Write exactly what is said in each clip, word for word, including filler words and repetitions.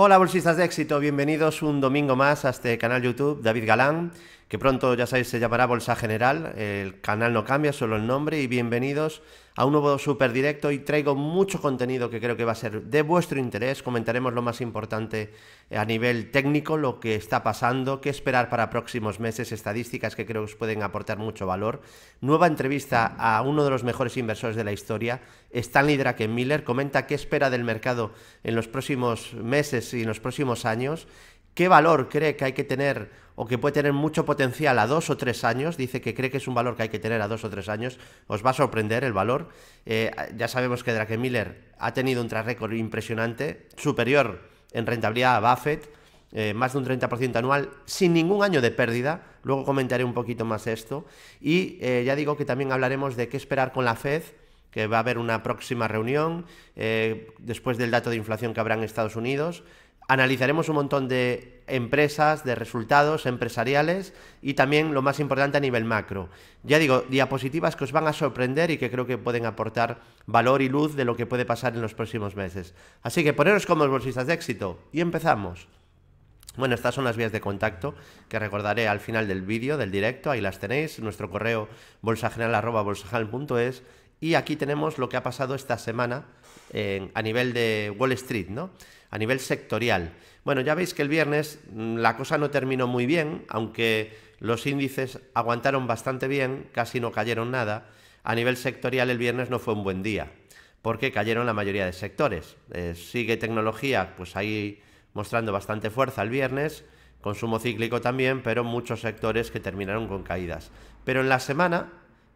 Hola bolsistas de éxito, bienvenidos un domingo más a este canal YouTube David Galán, que pronto ya sabéis se llamará Bolsa General, el canal no cambia, solo el nombre, y bienvenidos a un nuevo super directo. Y traigo mucho contenido que creo que va a ser de vuestro interés. Comentaremos lo más importante a nivel técnico, lo que está pasando, qué esperar para próximos meses, estadísticas que creo que os pueden aportar mucho valor. Nueva entrevista a uno de los mejores inversores de la historia, Stanley Druckenmiller, comenta qué espera del mercado en los próximos meses y en los próximos años. ¿Qué valor cree que hay que tener o que puede tener mucho potencial a dos o tres años? Dice que cree que es un valor que hay que tener a dos o tres años. Os va a sorprender el valor. Eh, ya sabemos que Druckenmiller ha tenido un track record impresionante, superior en rentabilidad a Buffett, eh, más de un treinta por ciento anual, sin ningún año de pérdida. Luego comentaré un poquito más esto. Y eh, ya digo que también hablaremos de qué esperar con la Fed, que va a haber una próxima reunión eh, después del dato de inflación que habrá en Estados Unidos. Analizaremos un montón de empresas, de resultados empresariales y también lo más importante a nivel macro. Ya digo, diapositivas que os van a sorprender y que creo que pueden aportar valor y luz de lo que puede pasar en los próximos meses. Así que poneros cómodos, bolsistas de éxito, y empezamos. Bueno, estas son las vías de contacto que recordaré al final del vídeo, del directo, ahí las tenéis, nuestro correo bolsagenal arroba bolsagenal punto es, y aquí tenemos lo que ha pasado esta semana eh, a nivel de Wall Street, ¿no? A nivel sectorial. Bueno, ya veis que el viernes la cosa no terminó muy bien, aunque los índices aguantaron bastante bien, casi no cayeron nada. A nivel sectorial el viernes no fue un buen día, porque cayeron la mayoría de sectores. Eh, sigue tecnología, pues ahí mostrando bastante fuerza el viernes, consumo cíclico también, pero muchos sectores que terminaron con caídas. Pero en la semana,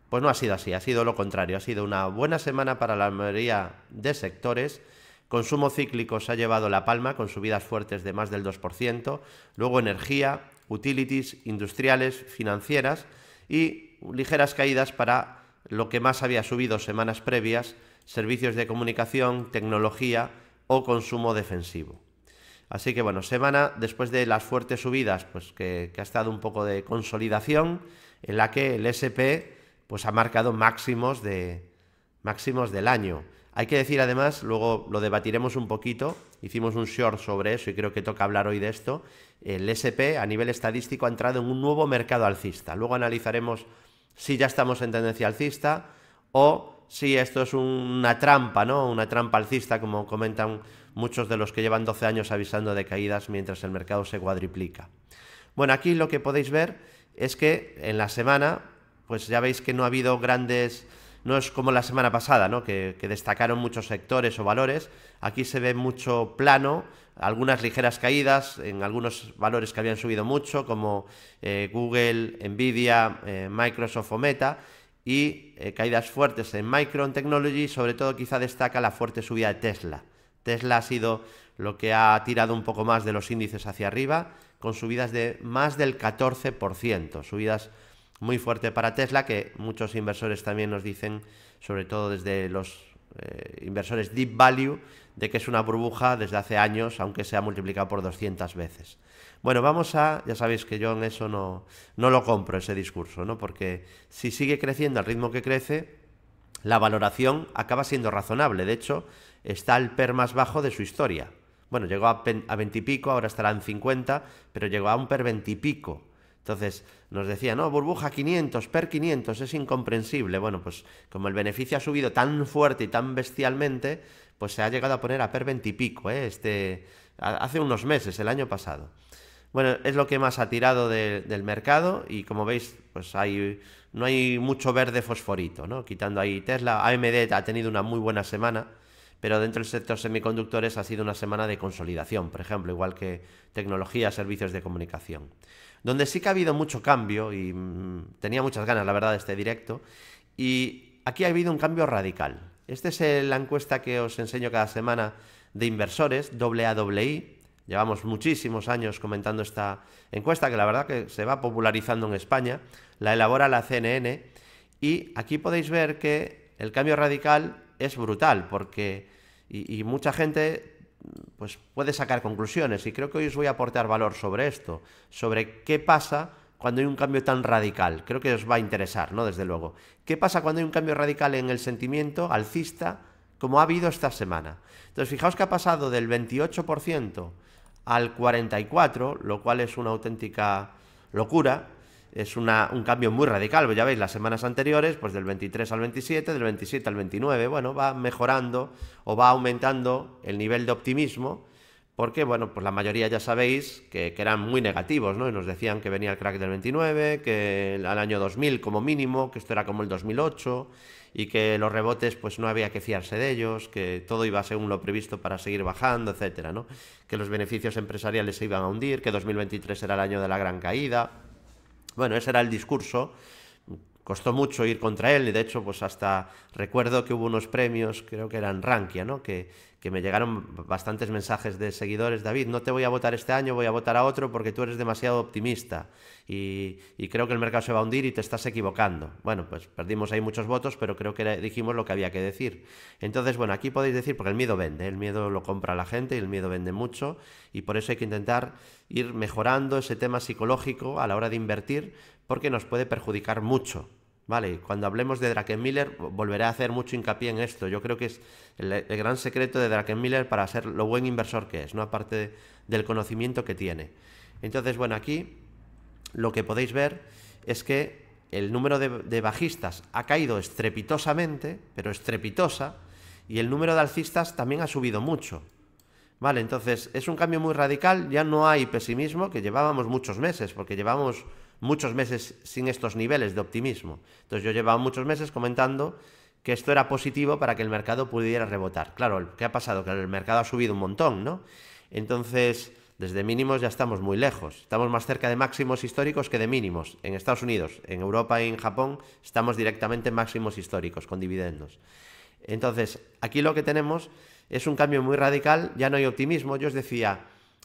pues no ha sido así, ha sido lo contrario, ha sido una buena semana para la mayoría de sectores. Consumo cíclico se ha llevado la palma con subidas fuertes de más del dos por ciento, luego energía, utilities, industriales, financieras y ligeras caídas para lo que más había subido semanas previas, servicios de comunicación, tecnología o consumo defensivo. Así que bueno, semana después de las fuertes subidas, pues que, que ha estado un poco de consolidación en la que el ese pe pues ha marcado máximos, de, máximos del año. Hay que decir además, luego lo debatiremos un poquito, hicimos un short sobre eso y creo que toca hablar hoy de esto, el ese pe a nivel estadístico ha entrado en un nuevo mercado alcista. Luego analizaremos si ya estamos en tendencia alcista o si esto es una trampa, ¿no? Una trampa alcista, como comentan muchos de los que llevan doce años avisando de caídas mientras el mercado se cuadriplica. Bueno, aquí lo que podéis ver es que en la semana, pues ya veis que no ha habido grandes... No es como la semana pasada, ¿no? que, que destacaron muchos sectores o valores. Aquí se ve mucho plano, algunas ligeras caídas en algunos valores que habían subido mucho, como eh, Google, Nvidia, eh, Microsoft o Meta, y eh, caídas fuertes en Micron Technology. Sobre todo quizá destaca la fuerte subida de Tesla. Tesla ha sido lo que ha tirado un poco más de los índices hacia arriba, con subidas de más del catorce por ciento, subidas muy fuerte para Tesla, que muchos inversores también nos dicen, sobre todo desde los eh, inversores Deep Value, de que es una burbuja desde hace años, aunque se ha multiplicado por doscientas veces. Bueno, vamos a... Ya sabéis que yo en eso no, no lo compro, ese discurso, ¿no? Porque si sigue creciendo al ritmo que crece, la valoración acaba siendo razonable. De hecho, está el P E R más bajo de su historia. Bueno, llegó a, a veinte y pico, ahora estará en cincuenta, pero llegó a un P E R veinte y pico. Entonces nos decía, no, burbuja quinientos, P E R quinientos, es incomprensible. Bueno, pues como el beneficio ha subido tan fuerte y tan bestialmente, pues se ha llegado a poner a P E R veinte y pico, ¿eh? este, hace unos meses, el año pasado. Bueno, es lo que más ha tirado de, del mercado y como veis, pues hay, no hay mucho verde fosforito, ¿no? Quitando ahí Tesla, A M D ha tenido una muy buena semana, pero dentro del sector semiconductores ha sido una semana de consolidación, por ejemplo, igual que tecnología, servicios de comunicación. Donde sí que ha habido mucho cambio, y tenía muchas ganas, la verdad, de este directo, y aquí ha habido un cambio radical. Esta es la encuesta que os enseño cada semana de inversores, doble A doble I. Llevamos muchísimos años comentando esta encuesta, que la verdad que se va popularizando en España. La elabora la C N N, y aquí podéis ver que el cambio radical es brutal, porque y, y mucha gente... pues puede sacar conclusiones, y creo que hoy os voy a aportar valor sobre esto, sobre qué pasa cuando hay un cambio tan radical. Creo que os va a interesar, ¿no? Desde luego. ¿Qué pasa cuando hay un cambio radical en el sentimiento alcista como ha habido esta semana. Entonces, fijaos que ha pasado del veintiocho por ciento al cuarenta y cuatro por ciento, lo cual es una auténtica locura. Es una, un cambio muy radical, ya veis, las semanas anteriores, pues del veintitrés al veintisiete, del veintisiete al veintinueve, bueno, va mejorando o va aumentando el nivel de optimismo, porque, bueno, pues la mayoría ya sabéis que, que eran muy negativos, ¿no? Y nos decían que venía el crack del veintinueve, que al año dos mil como mínimo, que esto era como el dos mil ocho, y que los rebotes, pues no había que fiarse de ellos, que todo iba según lo previsto para seguir bajando, etcétera, ¿no? Que los beneficios empresariales se iban a hundir, que dos mil veintitrés era el año de la gran caída. Bueno, ese era el discurso, costó mucho ir contra él, y de hecho, pues hasta recuerdo que hubo unos premios, creo que eran Rankia, ¿no? Que, que me llegaron bastantes mensajes de seguidores: David, no te voy a votar este año, voy a votar a otro porque tú eres demasiado optimista y, y creo que el mercado se va a hundir y te estás equivocando. Bueno, pues perdimos ahí muchos votos, pero creo que dijimos lo que había que decir. Entonces, bueno, aquí podéis decir, porque el miedo vende, el miedo lo compra la gente y el miedo vende mucho, y por eso hay que intentar ir mejorando ese tema psicológico a la hora de invertir, porque nos puede perjudicar mucho, ¿vale? Cuando hablemos de Druckenmiller volveré a hacer mucho hincapié en esto. Yo creo que es el, el gran secreto de Druckenmiller para ser lo buen inversor que es, ¿no? Aparte de, del conocimiento que tiene. Entonces, bueno, aquí lo que podéis ver es que el número de, de bajistas ha caído estrepitosamente, pero estrepitosa, y el número de alcistas también ha subido mucho. Vale, entonces es un cambio muy radical, ya no hay pesimismo, que llevábamos muchos meses, porque llevamos muchos meses sin estos niveles de optimismo. Entonces yo llevaba muchos meses comentando que esto era positivo para que el mercado pudiera rebotar. Claro, ¿qué ha pasado? Que el mercado ha subido un montón, ¿no? Entonces, desde mínimos ya estamos muy lejos, estamos más cerca de máximos históricos que de mínimos. En Estados Unidos, en Europa y en Japón estamos directamente en máximos históricos con dividendos. Entonces, aquí lo que tenemos es un cambio muy radical, ya no hay optimismo. Yo os decía,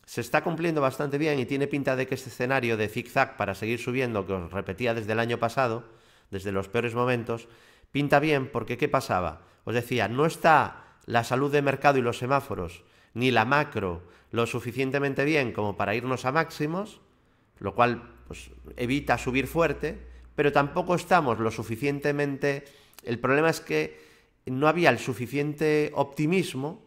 se está cumpliendo bastante bien y tiene pinta de que este escenario de zigzag para seguir subiendo, que os repetía desde el año pasado, desde los peores momentos, pinta bien, porque ¿qué pasaba? Os decía, no está la salud de mercado y los semáforos, ni la macro, lo suficientemente bien como para irnos a máximos, lo cual pues, evita subir fuerte, pero tampoco estamos lo suficientemente... El problema es que no había el suficiente optimismo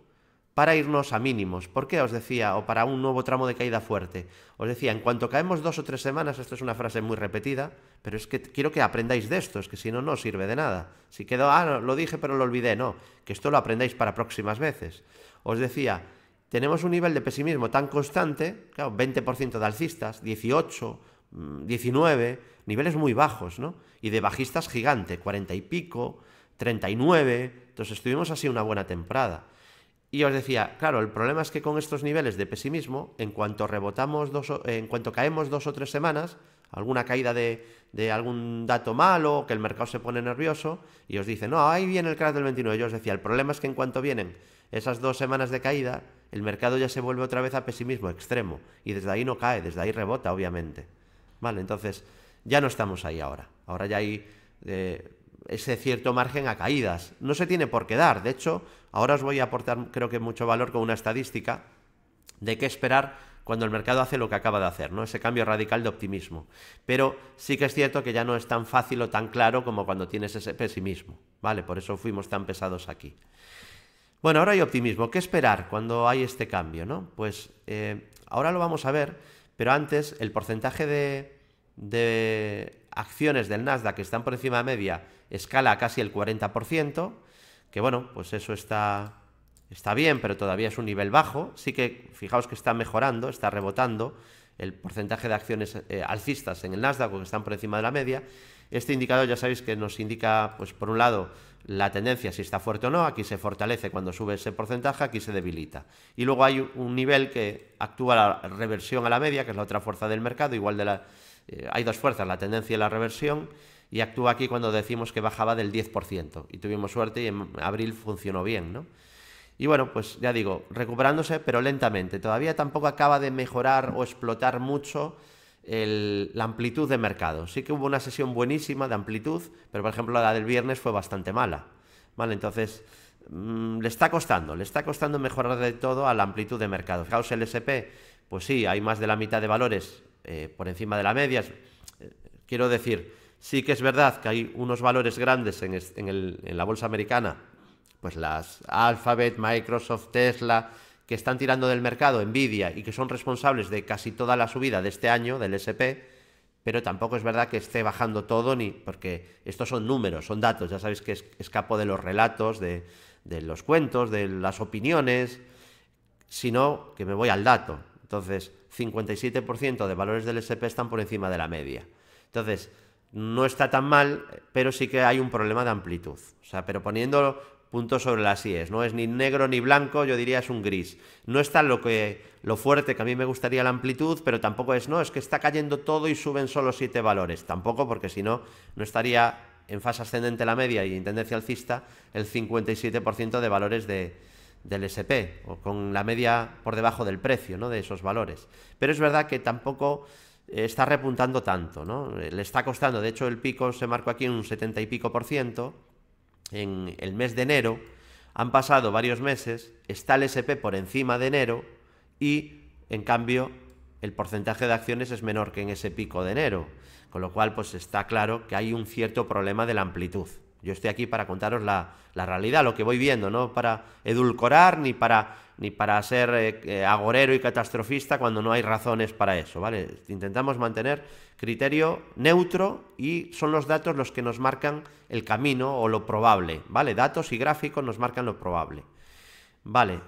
para irnos a mínimos. ¿Por qué? Os decía, o para un nuevo tramo de caída fuerte. Os decía, en cuanto caemos dos o tres semanas, esto es una frase muy repetida, pero es que quiero que aprendáis de esto, es que si no, no os sirve de nada. Si quedó, ah, lo dije pero lo olvidé, no, que esto lo aprendáis para próximas veces. Os decía, tenemos un nivel de pesimismo tan constante, claro, veinte por ciento de alcistas, dieciocho, diecinueve, niveles muy bajos, ¿no? Y de bajistas gigante, cuarenta y pico... treinta y nueve, entonces estuvimos así una buena temporada. Y os decía, claro, el problema es que con estos niveles de pesimismo, en cuanto rebotamos dos o, en cuanto caemos dos o tres semanas, alguna caída de, de algún dato malo, que el mercado se pone nervioso, y os dice, no, ahí viene el crack del veintinueve. Yo os decía, el problema es que en cuanto vienen esas dos semanas de caída, el mercado ya se vuelve otra vez a pesimismo extremo, y desde ahí no cae, desde ahí rebota, obviamente. Vale, entonces, ya no estamos ahí ahora. Ahora ya hay... Eh, ese cierto margen a caídas, no se tiene por qué dar. De hecho, ahora os voy a aportar creo que mucho valor con una estadística de qué esperar cuando el mercado hace lo que acaba de hacer, ¿no? Ese cambio radical de optimismo, pero sí que es cierto que ya no es tan fácil o tan claro como cuando tienes ese pesimismo, ¿vale? Por eso fuimos tan pesados aquí. Bueno, ahora hay optimismo, ¿qué esperar cuando hay este cambio, ¿no? Pues eh, ahora lo vamos a ver, pero antes el porcentaje de... de acciones del Nasdaq que están por encima de media escala a casi el cuarenta por ciento, que bueno, pues eso está, está bien, pero todavía es un nivel bajo. Sí que fijaos que está mejorando, está rebotando el porcentaje de acciones eh, alcistas en el Nasdaq, que están por encima de la media. Este indicador ya sabéis que nos indica, pues por un lado, la tendencia, si está fuerte o no. Aquí se fortalece cuando sube ese porcentaje, aquí se debilita. Y luego hay un nivel que actúa la reversión a la media, que es la otra fuerza del mercado, igual de la... Hay dos fuerzas, la tendencia y la reversión, y actúa aquí cuando decimos que bajaba del diez por ciento, y tuvimos suerte y en abril funcionó bien, ¿no? Y bueno, pues ya digo, recuperándose pero lentamente, todavía tampoco acaba de mejorar o explotar mucho el, la amplitud de mercado. Sí que hubo una sesión buenísima de amplitud, pero por ejemplo la del viernes fue bastante mala, ¿vale? Entonces mmm, le está costando, le está costando mejorar de todo a la amplitud de mercado. Fijaos el ese pe, pues sí, hay más de la mitad de valores Eh, por encima de la media. Eh, quiero decir, sí que es verdad que hay unos valores grandes en, en, el, en la bolsa americana pues las Alphabet, Microsoft, Tesla, que están tirando del mercado, Nvidia, y que son responsables de casi toda la subida de este año del ese pe, pero tampoco es verdad que esté bajando todo, ni porque estos son números, son datos, ya sabéis que escapo de los relatos, de, de los cuentos, de las opiniones, sino que me voy al dato. Entonces, cincuenta y siete por ciento de valores del ese pe están por encima de la media. Entonces, no está tan mal, pero sí que hay un problema de amplitud. O sea, pero poniendo puntos sobre las íes, no es ni negro ni blanco, yo diría es un gris. No está lo que lo fuerte que a mí me gustaría la amplitud, pero tampoco es, no, es que está cayendo todo y suben solo siete valores. Tampoco, porque si no, no estaría en fase ascendente la media y en tendencia alcista el cincuenta y siete por ciento de valores de, del ese pe, o con la media por debajo del precio, ¿no?, de esos valores. Pero es verdad que tampoco está repuntando tanto, ¿no? Le está costando, de hecho el pico se marcó aquí en un setenta y pico por ciento en el mes de enero, han pasado varios meses, está el ese pe por encima de enero y en cambio el porcentaje de acciones es menor que en ese pico de enero, con lo cual pues está claro que hay un cierto problema de la amplitud. Yo estoy aquí para contaros la, la realidad, lo que voy viendo, no para edulcorar ni para, ni para ser eh, agorero y catastrofista cuando no hay razones para eso, ¿vale? Intentamos mantener criterio neutro y son los datos los que nos marcan el camino o lo probable, ¿vale? Datos y gráficos nos marcan lo probable, ¿vale?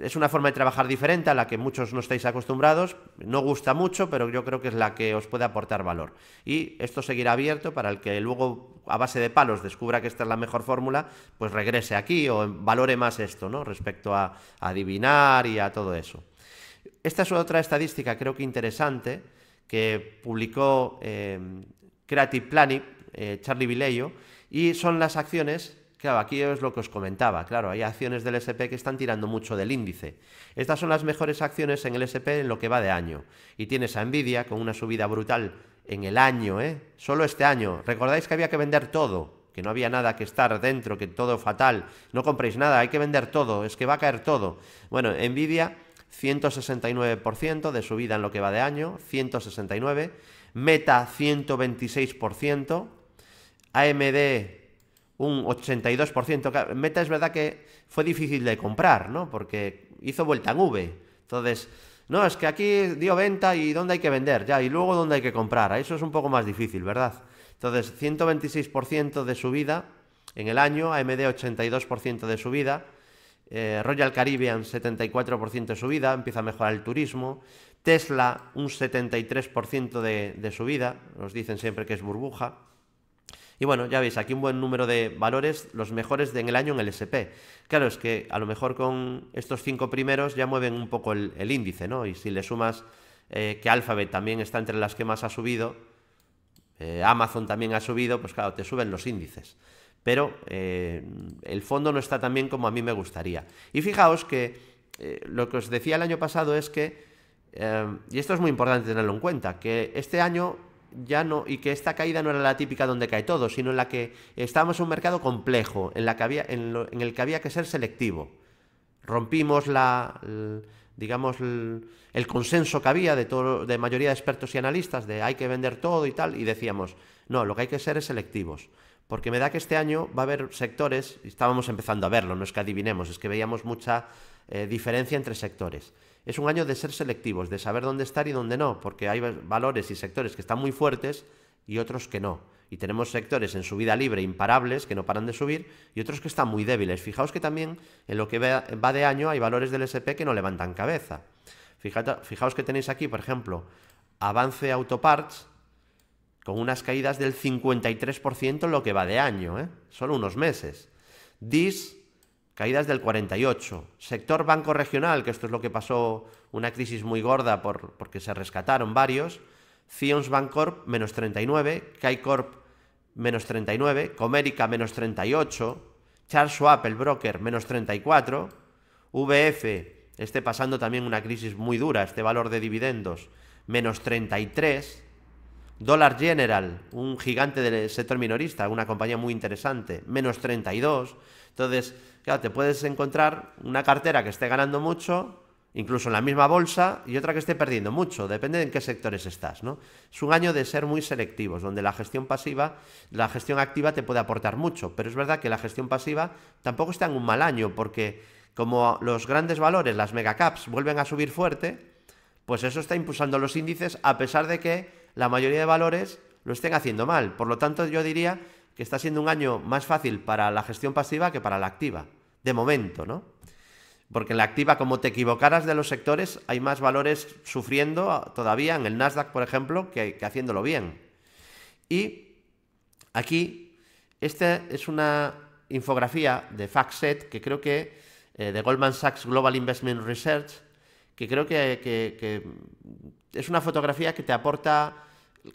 Es una forma de trabajar diferente a la que muchos no estáis acostumbrados, no gusta mucho, pero yo creo que es la que os puede aportar valor. Y esto seguirá abierto para el que luego, a base de palos, descubra que esta es la mejor fórmula, pues regrese aquí o valore más esto, ¿no?, respecto a, a adivinar y a todo eso. Esta es otra estadística, creo que interesante, que publicó eh, Creative Planning, eh, Charlie Vilello, y son las acciones. Claro, aquí es lo que os comentaba, claro, hay acciones del ese pe que están tirando mucho del índice. Estas son las mejores acciones en el ese pe en lo que va de año. Y tienes a Nvidia con una subida brutal en el año, ¿eh? Solo este año. Recordáis que había que vender todo, que no había nada que estar dentro, que todo fatal. No compréis nada, hay que vender todo, es que va a caer todo. Bueno, Nvidia, ciento sesenta y nueve por ciento de subida en lo que va de año, ciento sesenta y nueve. Meta, ciento veintiséis por ciento. A eme de... un ochenta y dos por ciento. Meta es verdad que fue difícil de comprar, ¿no?, porque hizo vuelta en V. Entonces, no, es que aquí dio venta y ¿dónde hay que vender? Ya, y luego ¿dónde hay que comprar? Eso es un poco más difícil, ¿verdad? Entonces, ciento veintiséis por ciento de subida en el año, A M D ochenta y dos por ciento de subida, eh, Royal Caribbean setenta y cuatro por ciento de subida, empieza a mejorar el turismo, Tesla un setenta y tres por ciento de, de subida, nos dicen siempre que es burbuja. Y bueno, ya veis, aquí un buen número de valores, los mejores de en el año en el ese pe. Claro, es que a lo mejor con estos cinco primeros ya mueven un poco el, el índice, ¿no? Y si le sumas eh, que Alphabet también está entre las que más ha subido, eh, Amazon también ha subido, pues claro, te suben los índices. Pero eh, el fondo no está tan bien como a mí me gustaría. Y fijaos que eh, lo que os decía el año pasado es que, eh, y esto es muy importante tenerlo en cuenta, que este año... ya no, y que esta caída no era la típica donde cae todo, sino en la que estábamos en un mercado complejo, en, la que había, en, lo, en el que había que ser selectivo. Rompimos la, el, digamos, el, el consenso que había de, todo, de mayoría de expertos y analistas, de hay que vender todo y tal, y decíamos, no, lo que hay que ser es selectivos, porque me da que este año va a haber sectores, y estábamos empezando a verlo, no es que adivinemos, es que veíamos mucha eh, diferencia entre sectores. Es un año de ser selectivos, de saber dónde estar y dónde no, porque hay valores y sectores que están muy fuertes y otros que no. Y tenemos sectores en subida libre, imparables, que no paran de subir, y otros que están muy débiles. Fijaos que también en lo que va de año hay valores del ese pe que no levantan cabeza. Fijaos que tenéis aquí, por ejemplo, Avance Autoparts, con unas caídas del cincuenta y tres por ciento en lo que va de año, ¿eh? Solo unos meses. D I S, caídas del cuarenta y ocho por ciento. Sector banco regional, que esto es lo que pasó, una crisis muy gorda por, porque se rescataron varios. Zions Bancorp, menos treinta y nueve por ciento. K I Corp, menos treinta y nueve por ciento. Comerica, menos treinta y ocho por ciento. Charles Schwab, el broker, menos treinta y cuatro por ciento. V F, este pasando también una crisis muy dura, este valor de dividendos, menos treinta y tres por ciento. Dollar General, un gigante del sector minorista, una compañía muy interesante, menos treinta y dos por ciento. Entonces, claro, te puedes encontrar una cartera que esté ganando mucho incluso en la misma bolsa, y otra que esté perdiendo mucho, depende de en qué sectores estás, ¿no? Es un año de ser muy selectivos, donde la gestión pasiva, la gestión activa te puede aportar mucho, pero es verdad que la gestión pasiva tampoco está en un mal año, porque como los grandes valores, las megacaps, vuelven a subir fuerte, pues eso está impulsando los índices, a pesar de que la mayoría de valores lo estén haciendo mal. Por lo tanto, yo diría que está siendo un año más fácil para la gestión pasiva que para la activa, de momento, ¿no? Porque en la activa, como te equivocaras de los sectores, hay más valores sufriendo todavía en el Nasdaq, por ejemplo, que, que haciéndolo bien. Y aquí, esta es una infografía de FactSet, que creo que, eh, de Goldman Sachs Global Investment Research, que creo que, que, que es una fotografía que te aporta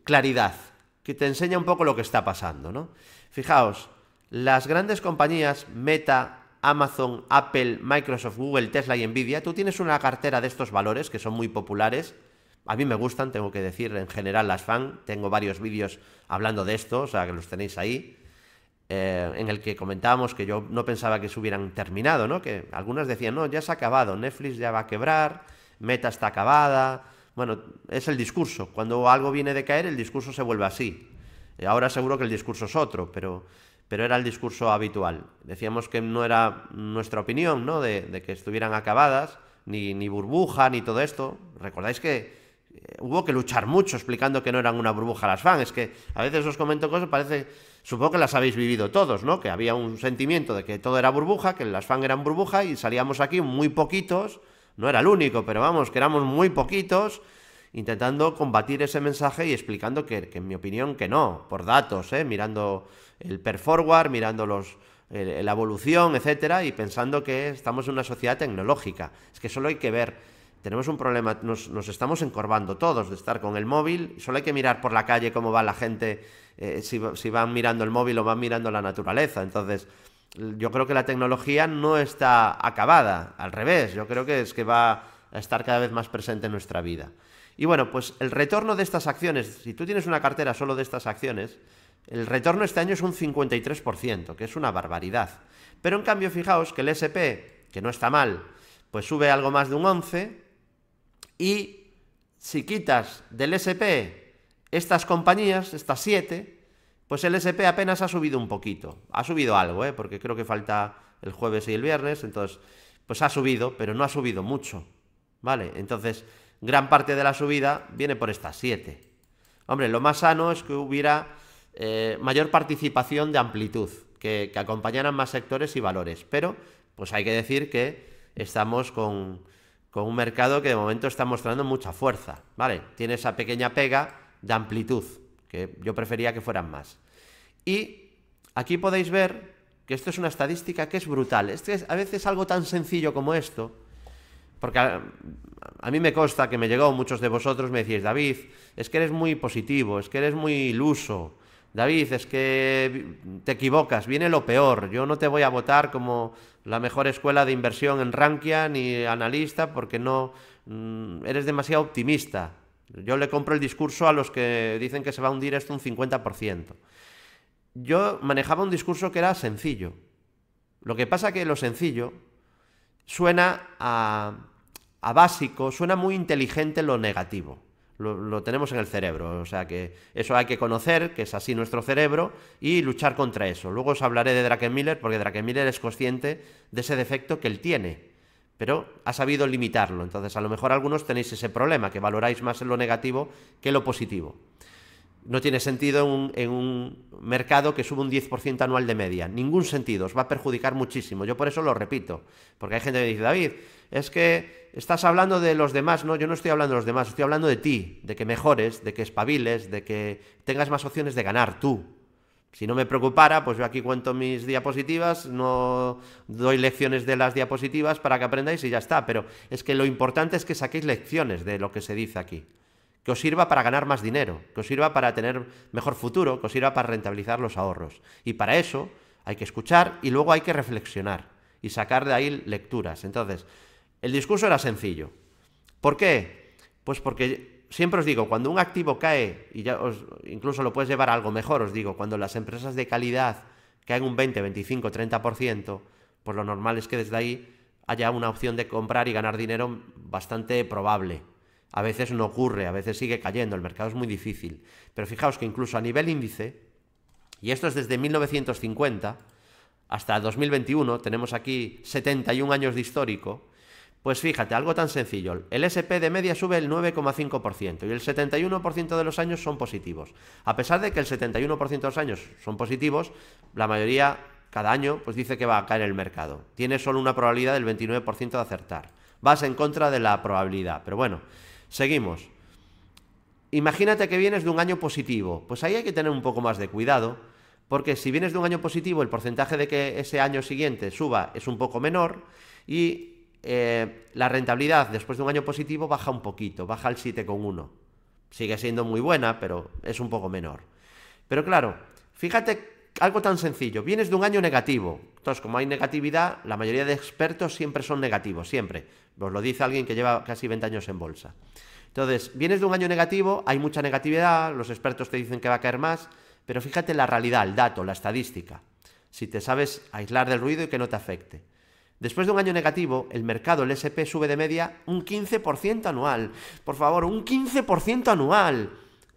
claridad, que te enseña un poco lo que está pasando, ¿no? Fijaos, las grandes compañías, Meta, Amazon, Apple, Microsoft, Google, Tesla y Nvidia, tú tienes una cartera de estos valores que son muy populares, a mí me gustan, tengo que decir, en general las fan, tengo varios vídeos hablando de esto, o sea, que los tenéis ahí, eh, en el que comentábamos que yo no pensaba que se hubieran terminado, ¿no? Que algunas decían, no, ya se ha acabado, Netflix ya va a quebrar, Meta está acabada. Bueno, es el discurso, cuando algo viene de caer el discurso se vuelve así, ahora seguro que el discurso es otro, pero... pero era el discurso habitual. Decíamos que no era nuestra opinión, ¿no? De, de que estuvieran acabadas, ni, ni burbuja, ni todo esto. Recordáis que hubo que luchar mucho explicando que no eran una burbuja las fans. Es que a veces os comento cosas, parece, supongo que las habéis vivido todos, ¿no? Que había un sentimiento de que todo era burbuja, que las fans eran burbuja, y salíamos aquí muy poquitos, no era el único, pero vamos, que éramos muy poquitos, intentando combatir ese mensaje y explicando que, que en mi opinión, que no, por datos, ¿eh? Mirando el P E R forward, mirando los, el, la evolución, etcétera, y pensando que estamos en una sociedad tecnológica. Es que solo hay que ver, tenemos un problema, nos, nos estamos encorvando todos de estar con el móvil, solo hay que mirar por la calle cómo va la gente, eh, si, si van mirando el móvil o van mirando la naturaleza. Entonces, yo creo que la tecnología no está acabada, al revés, yo creo que es que va a estar cada vez más presente en nuestra vida. Y bueno, pues el retorno de estas acciones, si tú tienes una cartera solo de estas acciones, el retorno este año es un cincuenta y tres por ciento, que es una barbaridad. Pero en cambio, fijaos que el S P, que no está mal, pues sube algo más de un once por ciento, y si quitas del S P estas compañías, estas siete, pues el S P apenas ha subido un poquito. Ha subido algo, ¿eh? Porque creo que falta el jueves y el viernes, entonces, pues ha subido, pero no ha subido mucho, ¿vale? Entonces, gran parte de la subida viene por estas siete. Hombre, lo más sano es que hubiera eh, mayor participación de amplitud, que, que acompañaran más sectores y valores. Pero, pues hay que decir que estamos con, con un mercado que de momento está mostrando mucha fuerza, ¿vale? Tiene esa pequeña pega de amplitud, que yo prefería que fueran más. Y aquí podéis ver que esto es una estadística que es brutal. Este es, a veces algo tan sencillo como esto, porque a, a mí me consta que me llegó, muchos de vosotros me decís, David, es que eres muy positivo, es que eres muy iluso, David, es que te equivocas, viene lo peor, yo no te voy a votar como la mejor escuela de inversión en Rankia ni analista porque no mm, eres demasiado optimista. Yo le compro el discurso a los que dicen que se va a hundir esto un cincuenta por ciento. Yo manejaba un discurso que era sencillo. Lo que pasa que lo sencillo suena a, a básico, suena muy inteligente lo negativo. Lo, lo tenemos en el cerebro, o sea que eso hay que conocer, que es así nuestro cerebro, y luchar contra eso. Luego os hablaré de Druckenmiller, porque Druckenmiller es consciente de ese defecto que él tiene, pero ha sabido limitarlo. Entonces, a lo mejor algunos tenéis ese problema, que valoráis más lo negativo que lo positivo. No tiene sentido en un, en un mercado que sube un diez por ciento anual de media. Ningún sentido, os va a perjudicar muchísimo. Yo por eso lo repito, porque hay gente que dice, David, es que estás hablando de los demás. No, yo no estoy hablando de los demás, estoy hablando de ti, de que mejores, de que espabiles, de que tengas más opciones de ganar tú. Si no me preocupara, pues yo aquí cuento mis diapositivas, no doy lecciones de las diapositivas para que aprendáis y ya está. Pero es que lo importante es que saquéis lecciones de lo que se dice aquí, que os sirva para ganar más dinero, que os sirva para tener mejor futuro, que os sirva para rentabilizar los ahorros. Y para eso hay que escuchar y luego hay que reflexionar y sacar de ahí lecturas. Entonces, el discurso era sencillo. ¿Por qué? Pues porque siempre os digo, cuando un activo cae, y ya os, incluso lo puedes llevar a algo mejor, os digo, cuando las empresas de calidad caen un veinte, veinticinco, treinta por ciento, pues lo normal es que desde ahí haya una opción de comprar y ganar dinero bastante probable. A veces no ocurre, a veces sigue cayendo, el mercado es muy difícil. Pero fijaos que incluso a nivel índice, y esto es desde mil novecientos cincuenta hasta dos mil veintiuno, tenemos aquí setenta y un años de histórico, pues fíjate, algo tan sencillo, el ese pe de media sube el nueve coma cinco por ciento y el setenta y uno por ciento de los años son positivos. A pesar de que el setenta y uno por ciento de los años son positivos, la mayoría, cada año, pues dice que va a caer el mercado. Tiene solo una probabilidad del veintinueve por ciento de acertar. Vas en contra de la probabilidad, pero bueno... Seguimos. Imagínate que vienes de un año positivo. Pues ahí hay que tener un poco más de cuidado, porque si vienes de un año positivo, el porcentaje de que ese año siguiente suba es un poco menor y eh, la rentabilidad después de un año positivo baja un poquito, baja al siete coma uno. Sigue siendo muy buena, pero es un poco menor. Pero claro, fíjate algo tan sencillo. Vienes de un año negativo. Entonces, como hay negatividad, la mayoría de expertos siempre son negativos, siempre. Os lo dice alguien que lleva casi veinte años en bolsa. Entonces, vienes de un año negativo, hay mucha negatividad, los expertos te dicen que va a caer más, pero fíjate la realidad, el dato, la estadística. Si te sabes aislar del ruido y que no te afecte. Después de un año negativo, el mercado, el ese pe, sube de media un quince por ciento anual. Por favor, un quince por ciento anual.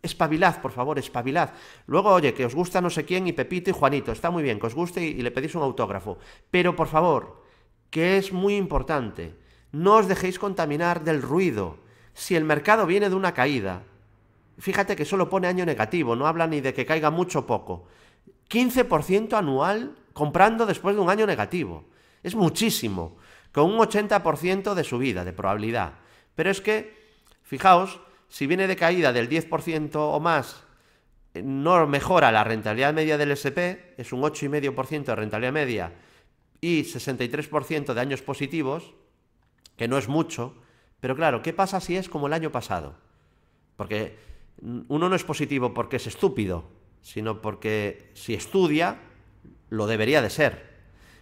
Espabilad, por favor, espabilad. Luego, oye, que os gusta no sé quién y Pepito y Juanito, está muy bien, que os guste y, y le pedís un autógrafo. Pero, por favor, que es muy importante, no os dejéis contaminar del ruido. Si el mercado viene de una caída, fíjate que solo pone año negativo, no habla ni de que caiga mucho o poco. quince por ciento anual comprando después de un año negativo. Es muchísimo, con un ochenta por ciento de subida, de probabilidad. Pero es que, fijaos, si viene de caída del diez por ciento o más, no mejora la rentabilidad media del ese pe, es un ocho coma cinco por ciento de rentabilidad media y sesenta y tres por ciento de años positivos, que no es mucho, pero claro, ¿qué pasa si es como el año pasado? Porque uno no es positivo porque es estúpido, sino porque si estudia, lo debería de ser.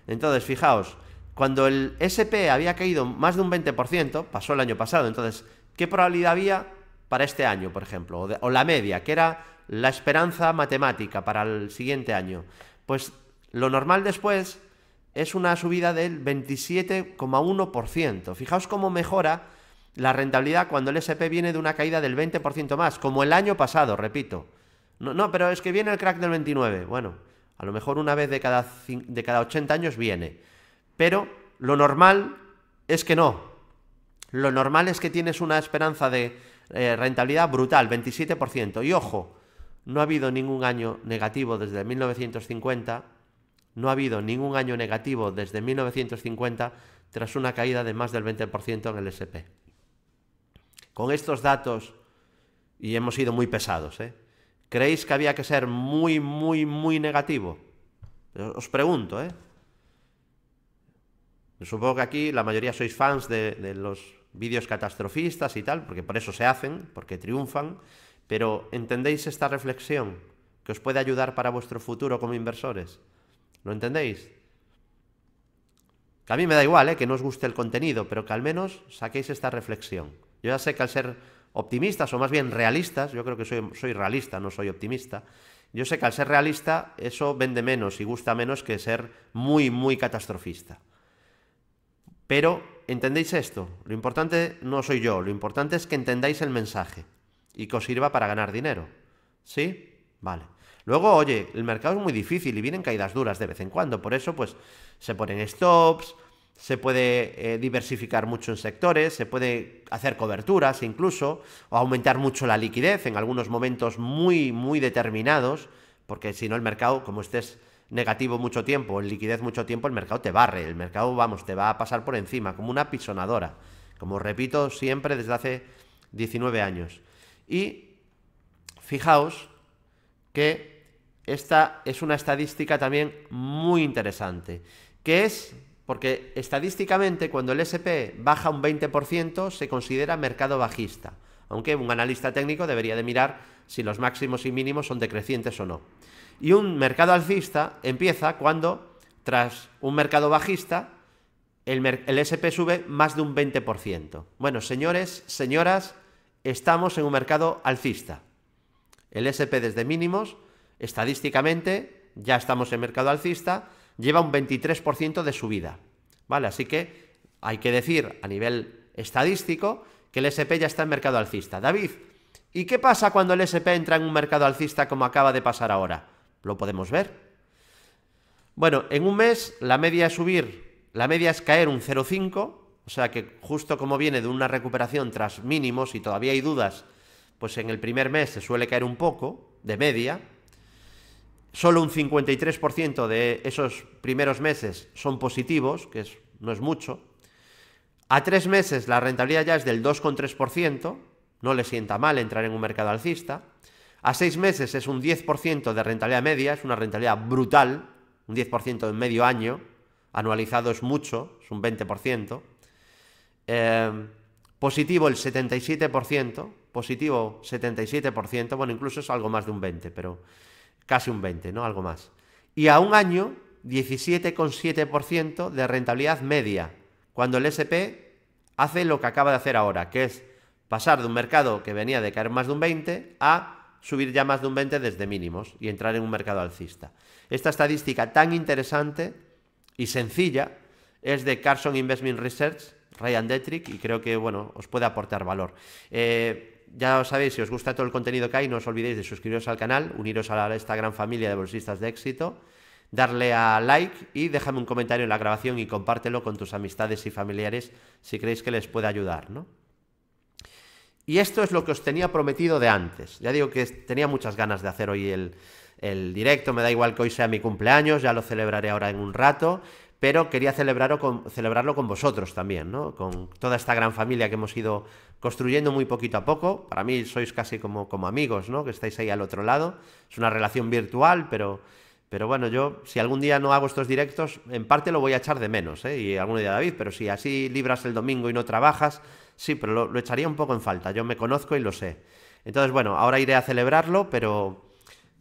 Entonces, fijaos, cuando el ese pe había caído más de un veinte por ciento, pasó el año pasado, entonces, ¿qué probabilidad había para este año, por ejemplo, o, de, o la media, que era la esperanza matemática para el siguiente año? Pues lo normal después es una subida del veintisiete coma uno por ciento. Fijaos cómo mejora la rentabilidad cuando el ese pe viene de una caída del veinte por ciento más, como el año pasado, repito. No, no, pero es que viene el crack del veintinueve. Bueno, a lo mejor una vez de cada, de cada ochenta años viene, pero lo normal es que no. Lo normal es que tienes una esperanza de Eh, rentabilidad brutal, veintisiete por ciento. Y ojo, no ha habido ningún año negativo desde mil novecientos cincuenta, no ha habido ningún año negativo desde mil novecientos cincuenta tras una caída de más del veinte por ciento en el ese pe. Con estos datos, y hemos sido muy pesados, ¿eh? ¿Creéis que había que ser muy, muy, muy negativo? Os pregunto, ¿eh? Supongo que aquí la mayoría sois fans de, de los vídeos catastrofistas y tal, porque por eso se hacen, porque triunfan, pero ¿entendéis esta reflexión que os puede ayudar para vuestro futuro como inversores? ¿Lo entendéis? Que a mí me da igual, ¿eh? Que no os guste el contenido, pero que al menos saquéis esta reflexión. Yo ya sé que al ser optimistas, o más bien realistas, yo creo que soy, soy realista, no soy optimista, yo sé que al ser realista eso vende menos y gusta menos que ser muy, muy catastrofista. Pero ¿entendéis esto? Lo importante no soy yo, lo importante es que entendáis el mensaje y que os sirva para ganar dinero. ¿Sí? Vale. Luego, oye, el mercado es muy difícil y vienen caídas duras de vez en cuando, por eso pues se ponen stops, se puede eh, diversificar mucho en sectores, se puede hacer coberturas incluso, o aumentar mucho la liquidez en algunos momentos muy, muy determinados, porque si no el mercado, como estés negativo mucho tiempo, en liquidez mucho tiempo, el mercado te barre, el mercado, vamos, te va a pasar por encima, como una pisonadora, como repito siempre desde hace diecinueve años. Y fijaos que esta es una estadística también muy interesante, que es, porque estadísticamente cuando el ese pe baja un veinte por ciento se considera mercado bajista, aunque un analista técnico debería de mirar si los máximos y mínimos son decrecientes o no. Y un mercado alcista empieza cuando, tras un mercado bajista, el, mer el ese pe sube más de un veinte por ciento. Bueno, señores, señoras, estamos en un mercado alcista. El ese pe desde mínimos, estadísticamente, ya estamos en mercado alcista, lleva un veintitrés por ciento de subida. ¿Vale? Así que hay que decir a nivel estadístico que el ese pe ya está en mercado alcista. David, ¿y qué pasa cuando el ese pe entra en un mercado alcista como acaba de pasar ahora? Lo podemos ver. Bueno, en un mes la media es subir, la media es caer un cero coma cinco, o sea que justo como viene de una recuperación tras mínimos y todavía hay dudas, pues en el primer mes se suele caer un poco de media. Solo un cincuenta y tres por ciento de esos primeros meses son positivos, que es, no es mucho. A tres meses la rentabilidad ya es del dos coma tres por ciento, no le sienta mal entrar en un mercado alcista. A seis meses es un diez por ciento de rentabilidad media, es una rentabilidad brutal, un diez por ciento en medio año, anualizado es mucho, es un veinte por ciento. Eh, positivo el setenta y siete por ciento, positivo setenta y siete por ciento, bueno, incluso es algo más de un veinte por ciento, pero casi un veinte por ciento, ¿no? Algo más. Y a un año, diecisiete coma siete por ciento de rentabilidad media, cuando el ese pe hace lo que acaba de hacer ahora, que es pasar de un mercado que venía de caer más de un veinte por ciento a subir ya más de un veinte por ciento desde mínimos y entrar en un mercado alcista. Esta estadística tan interesante y sencilla es de Carson Investment Research, Ryan Detrick, y creo que, bueno, os puede aportar valor. Eh, ya sabéis, si os gusta todo el contenido que hay, no os olvidéis de suscribiros al canal, uniros a esta gran familia de bolsistas de éxito, darle a like y déjame un comentario en la grabación y compártelo con tus amistades y familiares si creéis que les puede ayudar, ¿no? Y esto es lo que os tenía prometido de antes. Ya digo que tenía muchas ganas de hacer hoy el, el directo, me da igual que hoy sea mi cumpleaños, ya lo celebraré ahora en un rato, pero quería celebrarlo con, celebrarlo con vosotros también, ¿no? Con toda esta gran familia que hemos ido construyendo muy poquito a poco. Para mí sois casi como, como amigos, ¿no? Que estáis ahí al otro lado. Es una relación virtual, pero, pero bueno, yo si algún día no hago estos directos, en parte lo voy a echar de menos, ¿eh? Y algún día, David, pero si así libras el domingo y no trabajas... Sí, pero lo, lo echaría un poco en falta, yo me conozco y lo sé. Entonces, bueno, ahora iré a celebrarlo, pero,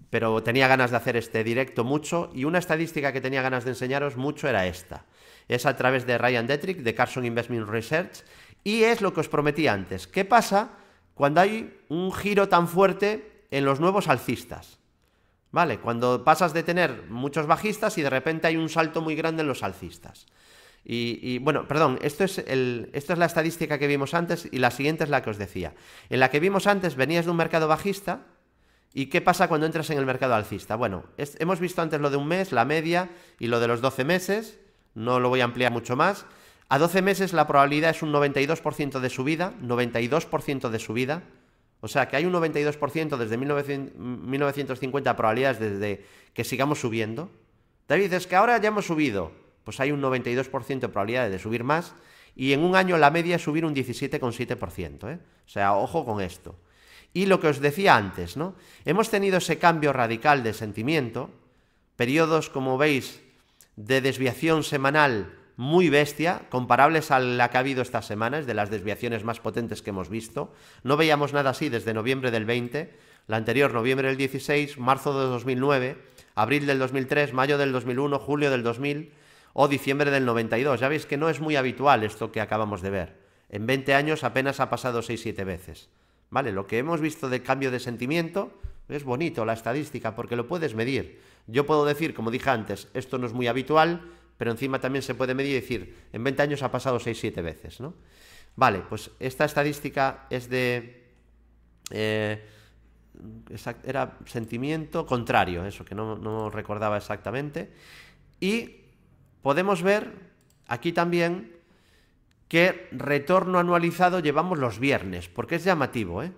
pero tenía ganas de hacer este directo mucho, y una estadística que tenía ganas de enseñaros mucho era esta. Es a través de Ryan Detrick, de Carson Investment Research, y es lo que os prometí antes. ¿Qué pasa cuando hay un giro tan fuerte en los nuevos alcistas? ¿Vale? Cuando pasas de tener muchos bajistas y de repente hay un salto muy grande en los alcistas. Y, y bueno, perdón, esto es el, esta es la estadística que vimos antes y la siguiente es la que os decía. En la que vimos antes venías de un mercado bajista y ¿qué pasa cuando entras en el mercado alcista? Bueno, es, hemos visto antes lo de un mes, la media y lo de los doce meses, no lo voy a ampliar mucho más. A doce meses la probabilidad es un noventa y dos por ciento de subida, noventa y dos por ciento de subida, o sea que hay un noventa y dos por ciento desde mil novecientos cincuenta probabilidades desde que sigamos subiendo. David, es que ahora ya hemos subido. Pues hay un noventa y dos por ciento de probabilidades de subir más y en un año la media es subir un diecisiete coma siete por ciento, ¿eh? O sea, ojo con esto. Y lo que os decía antes, ¿no? Hemos tenido ese cambio radical de sentimiento, periodos, como veis, de desviación semanal muy bestia, comparables a la que ha habido estas semanas, de las desviaciones más potentes que hemos visto. No veíamos nada así desde noviembre del veinte, la anterior noviembre del dieciséis, marzo de dos mil nueve, abril del dos mil tres, mayo del dos mil uno, julio del dos mil... o diciembre del noventa y dos, ya veis que no es muy habitual esto que acabamos de ver. En veinte años apenas ha pasado seis siete veces. ¿Vale? Lo que hemos visto de cambio de sentimiento es bonito la estadística porque lo puedes medir. Yo puedo decir, como dije antes, esto no es muy habitual, pero encima también se puede medir y decir, en veinte años ha pasado seis siete veces, ¿no? Vale, pues esta estadística es de... Eh, era sentimiento contrario, eso que no, no recordaba exactamente. Y... podemos ver aquí también que retorno anualizado llevamos los viernes, porque es llamativo, ¿eh?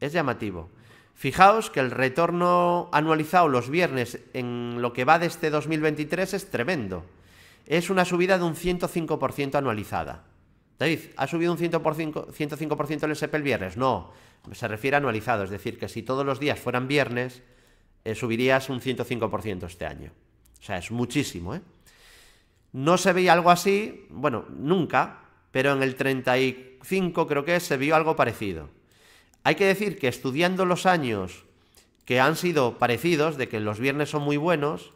Es llamativo. Fijaos que el retorno anualizado los viernes en lo que va de este dos mil veintitrés es tremendo. Es una subida de un ciento cinco por ciento anualizada. David, ¿ha subido un ciento cinco por ciento el ese pe el viernes? No, se refiere a anualizado, es decir, que si todos los días fueran viernes, eh, subirías un ciento cinco por ciento este año. O sea, es muchísimo, ¿eh? No se veía algo así, bueno, nunca, pero en el treinta y cinco creo que se vio algo parecido. Hay que decir que estudiando los años que han sido parecidos, de que los viernes son muy buenos,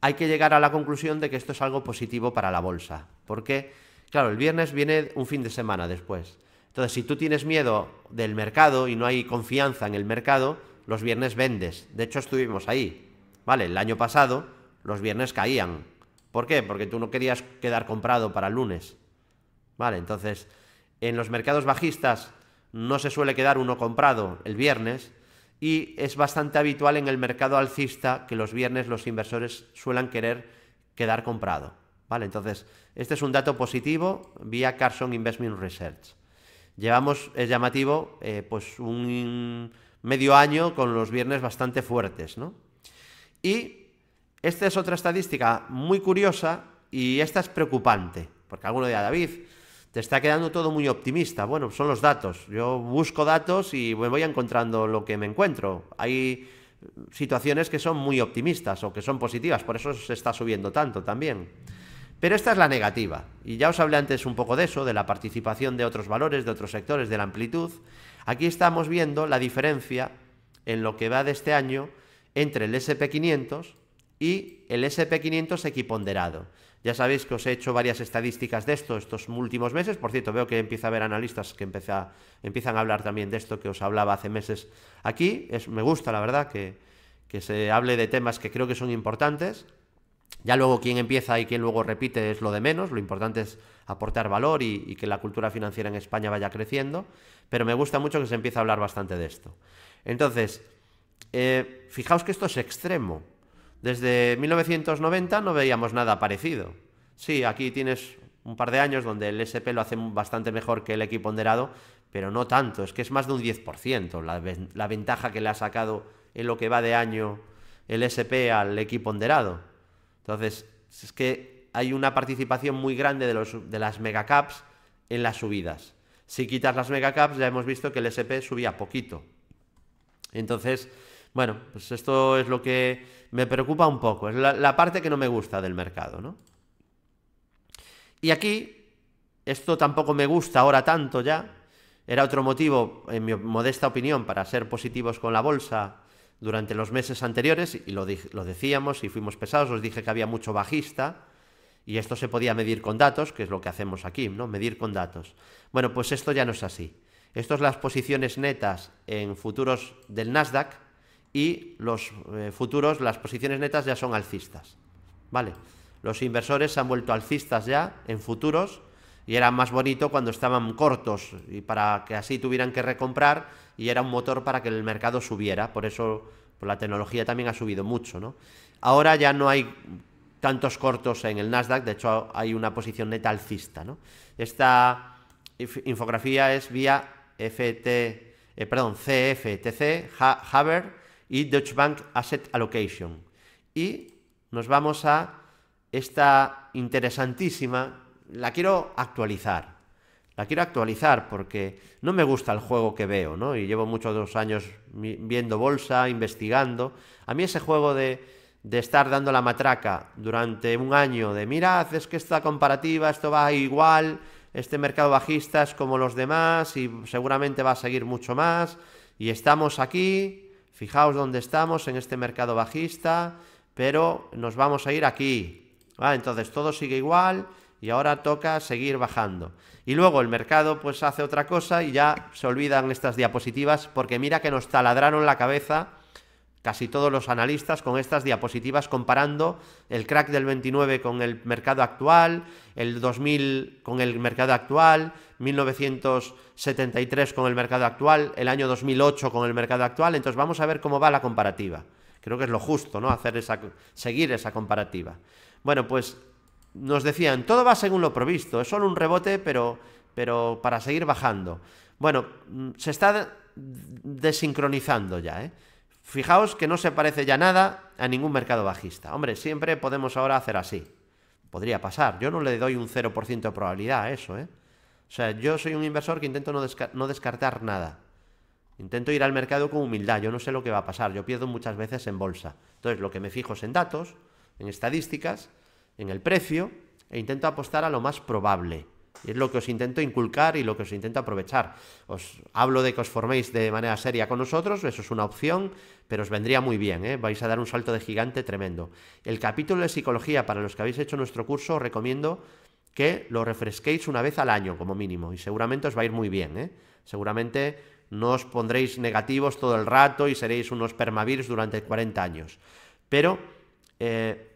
hay que llegar a la conclusión de que esto es algo positivo para la bolsa. Porque, claro, el viernes viene un fin de semana después. Entonces, si tú tienes miedo del mercado y no hay confianza en el mercado, los viernes vendes. De hecho, estuvimos ahí, ¿vale? El año pasado los viernes caían. ¿Por qué? Porque tú no querías quedar comprado para el lunes. Vale, entonces En los mercados bajistas no se suele quedar uno comprado el viernes y es bastante habitual en el mercado alcista que los viernes los inversores suelen querer quedar comprado, ¿vale? Entonces, este es un dato positivo vía Carson Investment Research. Llevamos, es llamativo, eh, pues un medio año con los viernes bastante fuertes, ¿no? Y esta es otra estadística muy curiosa y esta es preocupante, porque alguno dirá, David, te está quedando todo muy optimista. Bueno, son los datos. Yo busco datos y me voy encontrando lo que me encuentro. Hay situaciones que son muy optimistas o que son positivas, por eso se está subiendo tanto también. Pero esta es la negativa, y ya os hablé antes un poco de eso, de la participación de otros valores, de otros sectores, de la amplitud. Aquí estamos viendo la diferencia en lo que va de este año entre el ese pe quinientos y el ese pe quinientos equiponderado. Ya sabéis que os he hecho varias estadísticas de esto estos últimos meses. Por cierto, veo que empieza a haber analistas que empieza, empiezan a hablar también de esto que os hablaba hace meses aquí. Es, me gusta, la verdad, que, que se hable de temas que creo que son importantes. Ya luego quién empieza y quién luego repite es lo de menos. Lo importante es aportar valor y, y que la cultura financiera en España vaya creciendo. Pero me gusta mucho que se empiece a hablar bastante de esto. Entonces, eh, fijaos que esto es extremo. Desde mil novecientos noventa no veíamos nada parecido. Sí, aquí tienes un par de años donde el ese pe lo hace bastante mejor que el equiponderado, pero no tanto, es que es más de un diez por ciento la, la ventaja que le ha sacado en lo que va de año el ese pe al equiponderado. Entonces, es que hay una participación muy grande de, los, de las megacaps en las subidas. Si quitas las megacaps ya hemos visto que el ese pe subía poquito. Entonces, bueno, pues esto es lo que me preocupa un poco, es la, la parte que no me gusta del mercado, ¿no? Y aquí, esto tampoco me gusta ahora tanto ya, era otro motivo, en mi modesta opinión, para ser positivos con la bolsa durante los meses anteriores, y lo, lo decíamos y fuimos pesados, os dije que había mucho bajista, y esto se podía medir con datos, que es lo que hacemos aquí, ¿no? Medir con datos. Bueno, pues esto ya no es así. Esto es las posiciones netas en futuros del Nasdaq, y los eh, futuros, las posiciones netas ya son alcistas, ¿vale? Los inversores se han vuelto alcistas ya en futuros y era más bonito cuando estaban cortos y para que así tuvieran que recomprar y era un motor para que el mercado subiera, por eso por la tecnología también ha subido mucho, ¿no? Ahora ya no hay tantos cortos en el Nasdaq, de hecho hay una posición neta alcista, ¿no? Esta infografía es vía F T, eh, perdón, C F T C, Haber, y Deutsche Bank Asset Allocation. Y nos vamos a esta interesantísima, la quiero actualizar, la quiero actualizar porque no me gusta el juego que veo, ¿no? Y llevo muchos años viendo bolsa, investigando. A mí ese juego de, de estar dando la matraca durante un año, de mirad, es que esta comparativa, esto va igual, este mercado bajista es como los demás y seguramente va a seguir mucho más, y estamos aquí... Fijaos dónde estamos en este mercado bajista, pero nos vamos a ir aquí. ¿Vale? Entonces todo sigue igual y ahora toca seguir bajando. Y luego el mercado pues hace otra cosa y ya se olvidan estas diapositivas porque mira que nos taladraron la cabeza casi todos los analistas con estas diapositivas comparando el crack del veintinueve con el mercado actual, el dos mil con el mercado actual, mil novecientos setenta y tres con el mercado actual, el año dos mil ocho con el mercado actual. Entonces vamos a ver cómo va la comparativa. Creo que es lo justo, ¿no? Hacer esa, seguir esa comparativa. Bueno, pues nos decían, todo va según lo previsto, es solo un rebote, pero, pero para seguir bajando. Bueno, se está desincronizando ya, ¿eh? Fijaos que no se parece ya nada a ningún mercado bajista. Hombre, siempre podemos ahora hacer así. Podría pasar. Yo no le doy un cero por ciento de probabilidad a eso, ¿eh? O sea, yo soy un inversor que intento no, desca- no descartar nada. Intento ir al mercado con humildad. Yo no sé lo que va a pasar. Yo pierdo muchas veces en bolsa. Entonces, lo que me fijo es en datos, en estadísticas, en el precio, e intento apostar a lo más probable. Es lo que os intento inculcar y lo que os intento aprovechar. Os hablo de que os forméis de manera seria con nosotros, eso es una opción, pero os vendría muy bien, ¿eh? Vais a dar un salto de gigante tremendo. El capítulo de psicología, para los que habéis hecho nuestro curso, os recomiendo que lo refresquéis una vez al año, como mínimo, y seguramente os va a ir muy bien, ¿eh? Seguramente no os pondréis negativos todo el rato y seréis unos permavirus durante cuarenta años. Pero eh,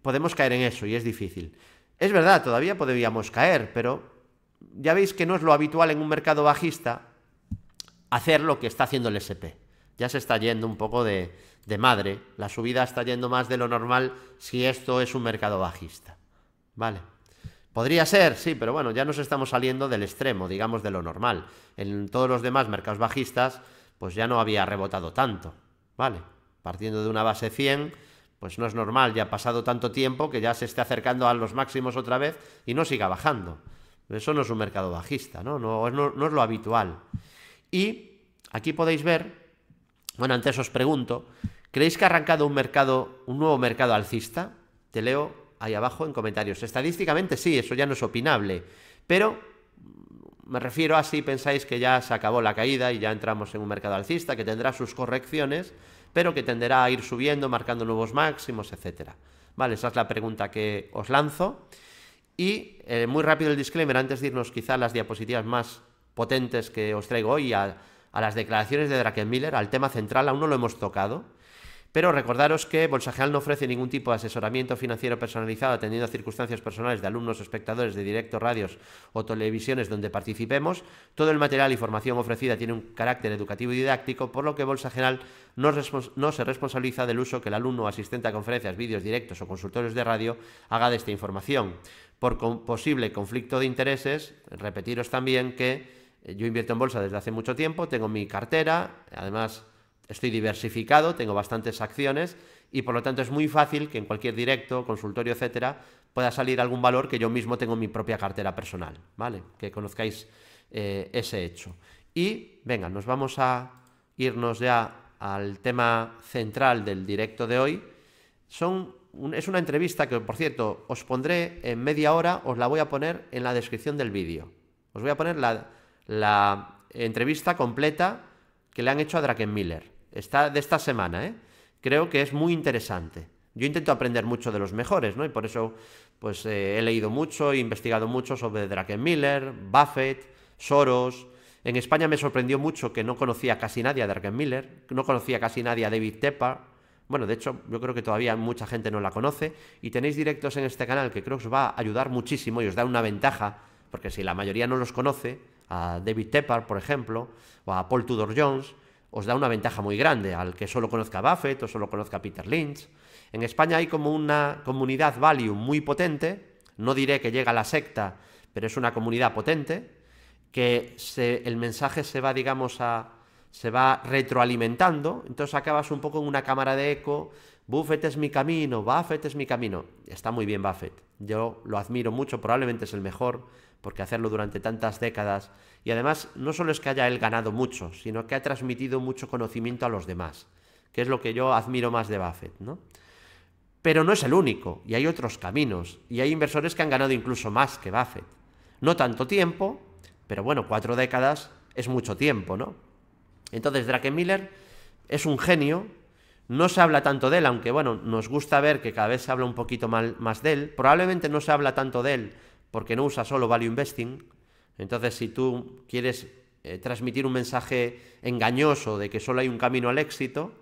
podemos caer en eso y es difícil. Es verdad, todavía podríamos caer, pero ya veis que no es lo habitual en un mercado bajista hacer lo que está haciendo el ese pe. Ya se está yendo un poco de, de madre. La subida está yendo más de lo normal si esto es un mercado bajista. ¿Vale? Podría ser, sí, pero bueno, ya nos estamos saliendo del extremo, digamos, de lo normal. En todos los demás mercados bajistas, pues ya no había rebotado tanto. ¿Vale? Partiendo de una base cien, pues no es normal, ya ha pasado tanto tiempo que ya se esté acercando a los máximos otra vez y no siga bajando. Eso no es un mercado bajista, ¿no? No, no, no es lo habitual. Y aquí podéis ver... Bueno, antes os pregunto, ¿creéis que ha arrancado un mercado, un nuevo mercado alcista? Te leo ahí abajo en comentarios. Estadísticamente sí, eso ya no es opinable, pero me refiero a si pensáis que ya se acabó la caída y ya entramos en un mercado alcista que tendrá sus correcciones, pero que tenderá a ir subiendo, marcando nuevos máximos, etcétera. Vale, esa es la pregunta que os lanzo. Y eh, muy rápido el disclaimer, antes de irnos quizá a las diapositivas más potentes que os traigo hoy, a... a las declaraciones de Druckenmiller, al tema central, aún no lo hemos tocado, pero recordaros que Bolsa General no ofrece ningún tipo de asesoramiento financiero personalizado atendiendo a circunstancias personales de alumnos, espectadores de directos, radios o televisiones donde participemos. Todo el material y formación ofrecida tiene un carácter educativo y didáctico, por lo que Bolsa General no, no se responsabiliza del uso que el alumno asistente a conferencias, vídeos directos o consultorios de radio haga de esta información. Por con posible conflicto de intereses, repetiros también que yo invierto en bolsa desde hace mucho tiempo, tengo mi cartera, además estoy diversificado, tengo bastantes acciones y por lo tanto es muy fácil que en cualquier directo, consultorio, etcétera, pueda salir algún valor que yo mismo tengo en mi propia cartera personal, ¿vale? Que conozcáis eh, ese hecho. Y venga, nos vamos a irnos ya al tema central del directo de hoy. Son un, es una entrevista que, por cierto, os pondré en media hora, os la voy a poner en la descripción del vídeo. Os voy a poner la... la entrevista completa que le han hecho a Druckenmiller. Está de esta semana, ¿eh? Creo que es muy interesante. Yo intento aprender mucho de los mejores, ¿no? Y por eso pues eh, he leído mucho, he investigado mucho sobre Druckenmiller, Buffett, Soros. En España me sorprendió mucho que no conocía casi nadie a Druckenmiller, no conocía casi nadie a David Tepper. Bueno, de hecho, yo creo que todavía mucha gente no la conoce. Y tenéis directos en este canal que creo que os va a ayudar muchísimo y os da una ventaja, porque si la mayoría no los conoce, a David Tepper, por ejemplo, o a Paul Tudor Jones, os da una ventaja muy grande al que solo conozca a Buffett o solo conozca a Peter Lynch. En España hay como una comunidad value muy potente, no diré que llega a la secta, pero es una comunidad potente, que se, el mensaje se va, digamos, a, se va retroalimentando, entonces acabas un poco en una cámara de eco, Buffett es mi camino, Buffett es mi camino. Está muy bien Buffett, yo lo admiro mucho, probablemente es el mejor, porque hacerlo durante tantas décadas, y además no solo es que haya él ganado mucho, sino que ha transmitido mucho conocimiento a los demás, que es lo que yo admiro más de Buffett, ¿no? Pero no es el único, y hay otros caminos, y hay inversores que han ganado incluso más que Buffett. No tanto tiempo, pero bueno, cuatro décadas es mucho tiempo, ¿no? Entonces Druckenmiller es un genio, no se habla tanto de él, aunque bueno, nos gusta ver que cada vez se habla un poquito más de él, probablemente no se habla tanto de él, porque no usa solo value investing, entonces si tú quieres eh, transmitir un mensaje engañoso de que solo hay un camino al éxito,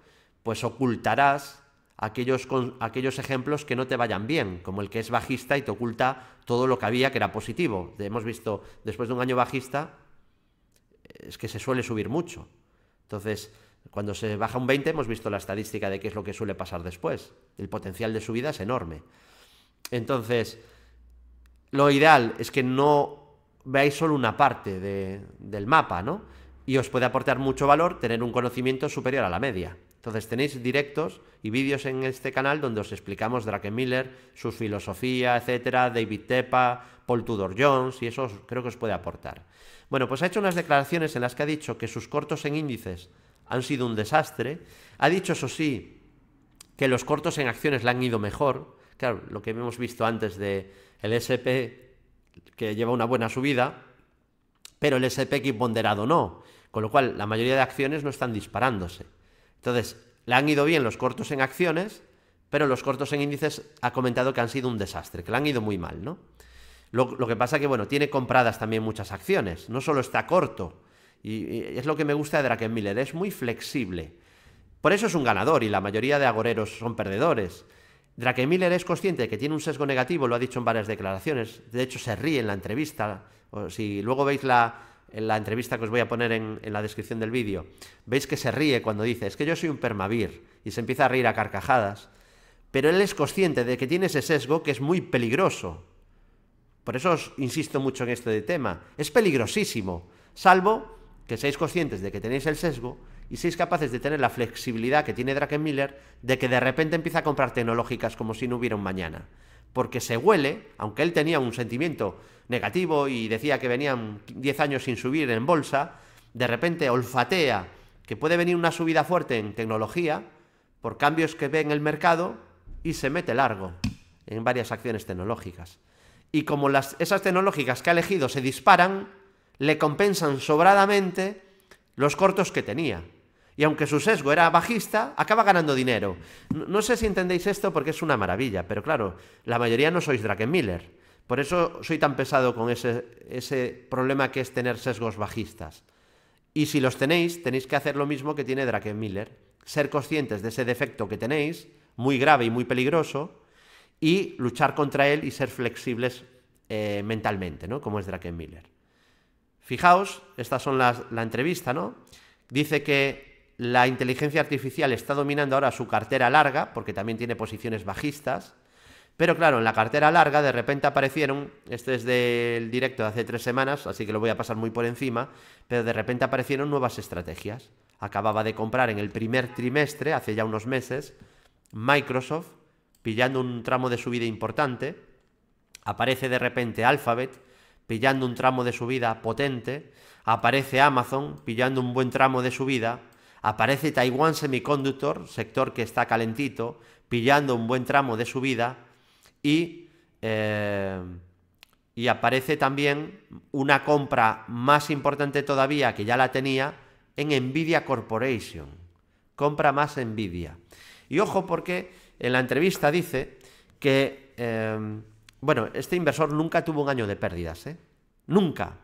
pues ocultarás aquellos, con, aquellos ejemplos que no te vayan bien, como el que es bajista y te oculta todo lo que había que era positivo. Hemos visto, después de un año bajista, es que se suele subir mucho. Entonces, cuando se baja un veinte, hemos visto la estadística de qué es lo que suele pasar después. El potencial de subida es enorme. Entonces... lo ideal es que no veáis solo una parte de, del mapa, ¿no? Y os puede aportar mucho valor tener un conocimiento superior a la media. Entonces tenéis directos y vídeos en este canal donde os explicamos Druckenmiller, su filosofía, etcétera, David Tepper, Paul Tudor Jones, y eso os, creo que os puede aportar. Bueno, pues ha hecho unas declaraciones en las que ha dicho que sus cortos en índices han sido un desastre. Ha dicho, eso sí, que los cortos en acciones le han ido mejor. Claro, lo que hemos visto antes de el ese pe, que lleva una buena subida, pero el ese pe equis ponderado no, con lo cual la mayoría de acciones no están disparándose. Entonces, le han ido bien los cortos en acciones, pero los cortos en índices ha comentado que han sido un desastre, que le han ido muy mal, ¿no? Lo, lo que pasa que, bueno, tiene compradas también muchas acciones, no solo está corto, y, y es lo que me gusta de Druckenmiller, es muy flexible. Por eso es un ganador y la mayoría de agoreros son perdedores. Druckenmiller es consciente de que tiene un sesgo negativo, lo ha dicho en varias declaraciones, de hecho se ríe en la entrevista o si luego veis la, la entrevista que os voy a poner en, en la descripción del vídeo, veis que se ríe cuando dice, es que yo soy un permavir, y se empieza a reír a carcajadas, pero él es consciente de que tiene ese sesgo que es muy peligroso. Por eso os insisto mucho en este tema, es peligrosísimo, salvo que seáis conscientes de que tenéis el sesgo y seáis capaces de tener la flexibilidad que tiene Druckenmiller de que de repente empieza a comprar tecnológicas como si no hubiera un mañana. Porque se huele, aunque él tenía un sentimiento negativo y decía que venían diez años sin subir en bolsa, de repente olfatea que puede venir una subida fuerte en tecnología por cambios que ve en el mercado y se mete largo en varias acciones tecnológicas. Y como las, esas tecnológicas que ha elegido se disparan, le compensan sobradamente los cortos que tenía. Y aunque su sesgo era bajista, acaba ganando dinero. No, no sé si entendéis esto porque es una maravilla, pero claro, la mayoría no sois Druckenmiller. Por eso soy tan pesado con ese, ese problema que es tener sesgos bajistas. Y si los tenéis, tenéis que hacer lo mismo que tiene Druckenmiller. Ser conscientes de ese defecto que tenéis, muy grave y muy peligroso, y luchar contra él y ser flexibles eh, mentalmente, ¿no? Como es Druckenmiller. Fijaos, estas son las, la entrevista, ¿no? Dice que la inteligencia artificial está dominando ahora su cartera larga, porque también tiene posiciones bajistas, pero claro, en la cartera larga de repente aparecieron, este es del directo de hace tres semanas, así que lo voy a pasar muy por encima, pero de repente aparecieron nuevas estrategias. Acababa de comprar en el primer trimestre, hace ya unos meses, Microsoft, pillando un tramo de subida importante, aparece de repente Alphabet, pillando un tramo de subida potente, aparece Amazon, pillando un buen tramo de subida. Aparece Taiwan Semiconductor, sector que está calentito, pillando un buen tramo de subida. Y, eh, y aparece también una compra más importante todavía, que ya la tenía, en Nvidia Corporation. Compra más Nvidia. Y ojo porque en la entrevista dice que, eh, bueno, este inversor nunca tuvo un año de pérdidas, ¿eh? Nunca.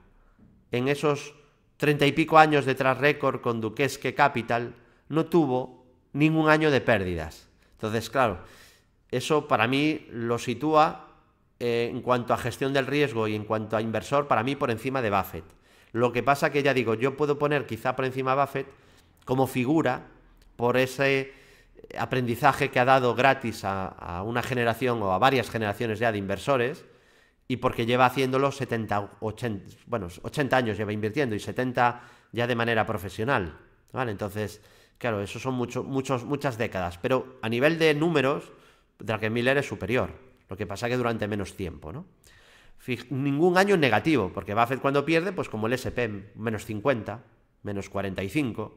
En esos treinta y pico años de tras récord con Duquesque Capital, no tuvo ningún año de pérdidas. Entonces, claro, eso para mí lo sitúa eh, en cuanto a gestión del riesgo y en cuanto a inversor, para mí por encima de Buffett. Lo que pasa que ya digo, yo puedo poner quizá por encima de Buffett como figura por ese aprendizaje que ha dado gratis a, a una generación o a varias generaciones ya de inversores, y porque lleva haciéndolo setenta, ochenta, bueno, ochenta años lleva invirtiendo y setenta ya de manera profesional, ¿vale? Entonces, claro, eso son mucho, muchos, muchas décadas, pero a nivel de números, Druckenmiller es superior, lo que pasa que durante menos tiempo, ¿no? Fij- ningún año en negativo, porque Buffett cuando pierde, pues como el ese pe, menos cincuenta, menos cuarenta y cinco,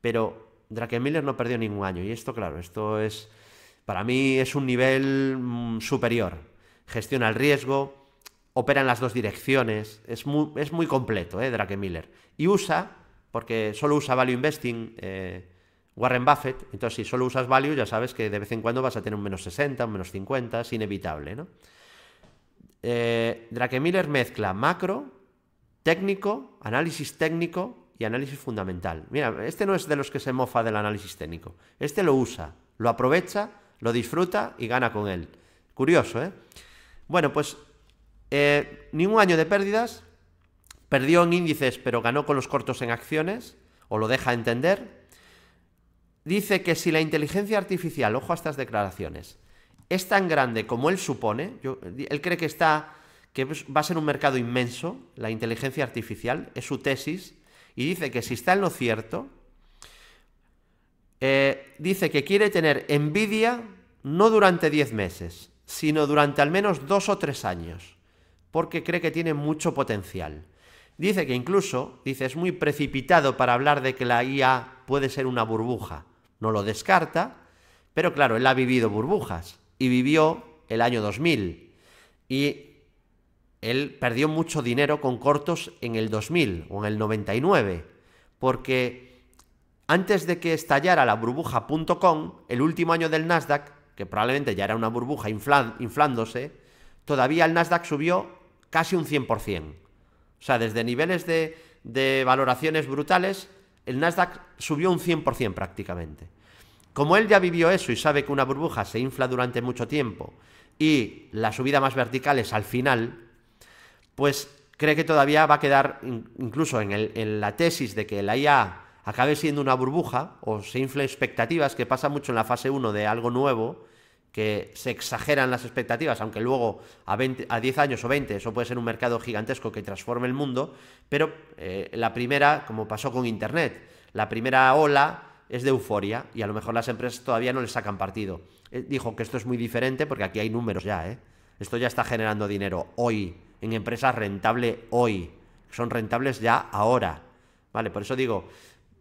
pero Druckenmiller no perdió ningún año, y esto, claro, esto es, para mí es un nivel mm, superior, gestiona el riesgo, opera en las dos direcciones, es muy, es muy completo, ¿eh? Druckenmiller. Y usa, porque solo usa Value Investing eh, Warren Buffett, entonces si solo usas Value ya sabes que de vez en cuando vas a tener un menos sesenta, un menos cincuenta, es inevitable, ¿no? Eh, Druckenmiller mezcla macro, técnico, análisis técnico y análisis fundamental. Mira, este no es de los que se mofa del análisis técnico, este lo usa, lo aprovecha, lo disfruta y gana con él. Curioso, ¿eh? Bueno, pues Eh, ningún año de pérdidas, perdió en índices pero ganó con los cortos en acciones, o lo deja entender. Dice que si la inteligencia artificial, ojo a estas declaraciones, es tan grande como él supone, yo, él cree que, está, que va a ser un mercado inmenso, la inteligencia artificial, es su tesis, y dice que si está en lo cierto, eh, dice que quiere tener Nvidia no durante diez meses, sino durante al menos dos o tres años, porque cree que tiene mucho potencial. Dice que incluso, dice, es muy precipitado para hablar de que la i a puede ser una burbuja. No lo descarta, pero claro, él ha vivido burbujas y vivió el año dos mil. Y él perdió mucho dinero con cortos en el dos mil o en el noventa y nueve, porque antes de que estallara la burbuja punto com, el último año del Nasdaq, que probablemente ya era una burbuja inflándose, todavía el Nasdaq subió casi un cien por ciento. O sea, desde niveles de, de valoraciones brutales, el Nasdaq subió un cien por ciento prácticamente. Como él ya vivió eso y sabe que una burbuja se infla durante mucho tiempo y la subida más vertical es al final, pues cree que todavía va a quedar, incluso en, el, en la tesis de que la I A acabe siendo una burbuja o se infle expectativas, que pasa mucho en la fase uno de algo nuevo, que se exageran las expectativas, aunque luego a, veinte, a diez años o veinte eso puede ser un mercado gigantesco que transforme el mundo, pero eh, la primera, como pasó con Internet, la primera ola es de euforia y a lo mejor las empresas todavía no le sacan partido. Eh, dijo que esto es muy diferente porque aquí hay números ya, ¿eh? Esto ya está generando dinero hoy, en empresas rentable hoy, son rentables ya ahora, ¿vale? Por eso digo,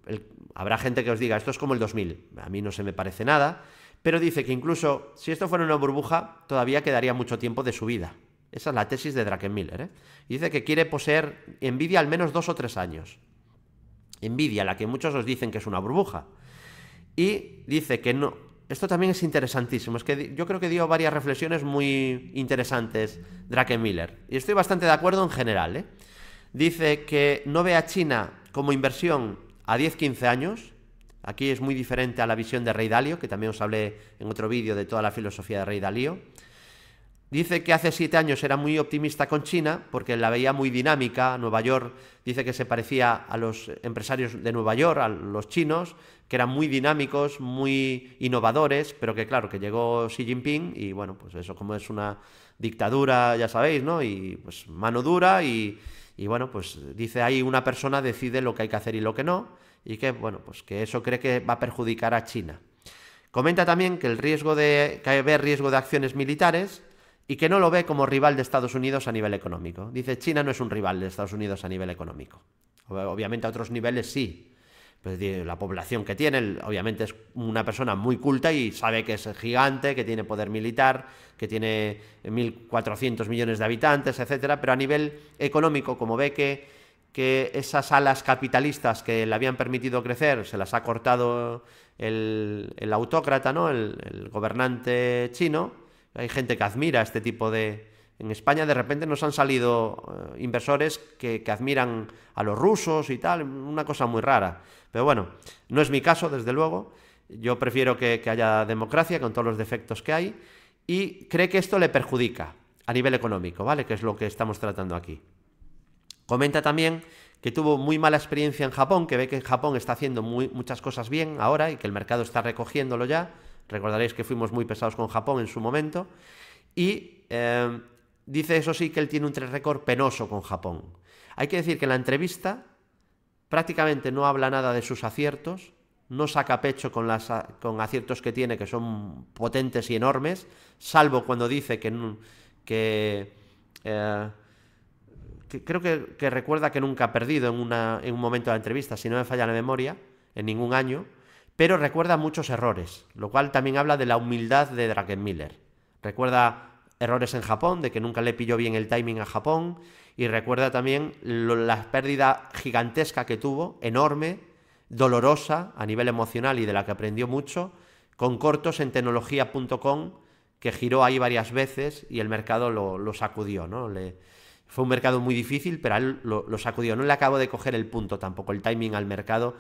el, habrá gente que os diga, esto es como el dos mil, a mí no se me parece nada, pero dice que incluso si esto fuera una burbuja, todavía quedaría mucho tiempo de subida. Esa es la tesis de Druckenmiller, ¿eh? Y dice que quiere poseer Nvidia al menos dos o tres años. Nvidia, la que muchos os dicen que es una burbuja. Y dice que no. Esto también es interesantísimo. Es que yo creo que dio varias reflexiones muy interesantes Druckenmiller. Y estoy bastante de acuerdo en general, ¿eh? Dice que no ve a China como inversión a diez a quince años. Aquí es muy diferente a la visión de Ray Dalio, que también os hablé en otro vídeo de toda la filosofía de Ray Dalio. Dice que hace siete años era muy optimista con China, porque la veía muy dinámica. Nueva York, dice que se parecía a los empresarios de Nueva York, a los chinos, que eran muy dinámicos, muy innovadores, pero que claro, que llegó Xi Jinping y bueno, pues eso como es una dictadura, ya sabéis, ¿no? Y pues mano dura y, y bueno, pues dice ahí una persona decide lo que hay que hacer y lo que no. Y que, bueno, pues que eso cree que va a perjudicar a China. Comenta también que el riesgo de que ve riesgo de acciones militares y que no lo ve como rival de Estados Unidos a nivel económico. Dice, China no es un rival de Estados Unidos a nivel económico. Obviamente a otros niveles sí. Pues, la población que tiene, obviamente es una persona muy culta y sabe que es gigante, que tiene poder militar, que tiene mil cuatrocientos millones de habitantes, etcétera. Pero a nivel económico, como ve que... que esas alas capitalistas que le habían permitido crecer se las ha cortado el, el autócrata, ¿no? El, el gobernante chino. Hay gente que admira este tipo de... En España de repente nos han salido eh, inversores que, que admiran a los rusos y tal, una cosa muy rara. Pero bueno, no es mi caso, desde luego. Yo prefiero que, que haya democracia con todos los defectos que hay y cree que esto le perjudica a nivel económico, ¿vale? Que es lo que estamos tratando aquí. Comenta también que tuvo muy mala experiencia en Japón, que ve que Japón está haciendo muy, muchas cosas bien ahora y que el mercado está recogiéndolo ya. Recordaréis que fuimos muy pesados con Japón en su momento. Y eh, dice eso sí que él tiene un tres récord penoso con Japón. Hay que decir que en la entrevista prácticamente no habla nada de sus aciertos, no saca pecho con, las, con aciertos que tiene, que son potentes y enormes, salvo cuando dice que... que eh, creo que, que recuerda que nunca ha perdido en, una, en un momento de la entrevista, si no me falla la memoria, en ningún año, pero recuerda muchos errores, lo cual también habla de la humildad de Druckenmiller. Recuerda errores en Japón, de que nunca le pilló bien el timing a Japón, y recuerda también lo, la pérdida gigantesca que tuvo, enorme, dolorosa a nivel emocional y de la que aprendió mucho, con cortos en tecnología punto com, que giró ahí varias veces y el mercado lo, lo sacudió, ¿no? Le, Fue un mercado muy difícil, pero él lo, lo sacudió. No le acabó de coger el punto tampoco, el timing al mercado,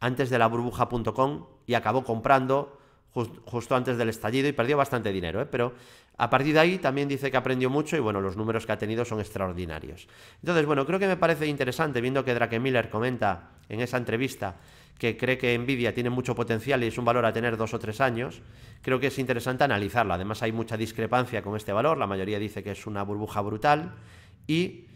antes de la burbuja punto com y acabó comprando just, justo antes del estallido y perdió bastante dinero, ¿eh? Pero a partir de ahí también dice que aprendió mucho y bueno, los números que ha tenido son extraordinarios. Entonces, bueno, creo que me parece interesante, viendo que Druckenmiller comenta en esa entrevista que cree que Nvidia tiene mucho potencial y es un valor a tener dos o tres años, creo que es interesante analizarlo. Además, hay mucha discrepancia con este valor, la mayoría dice que es una burbuja brutal. Y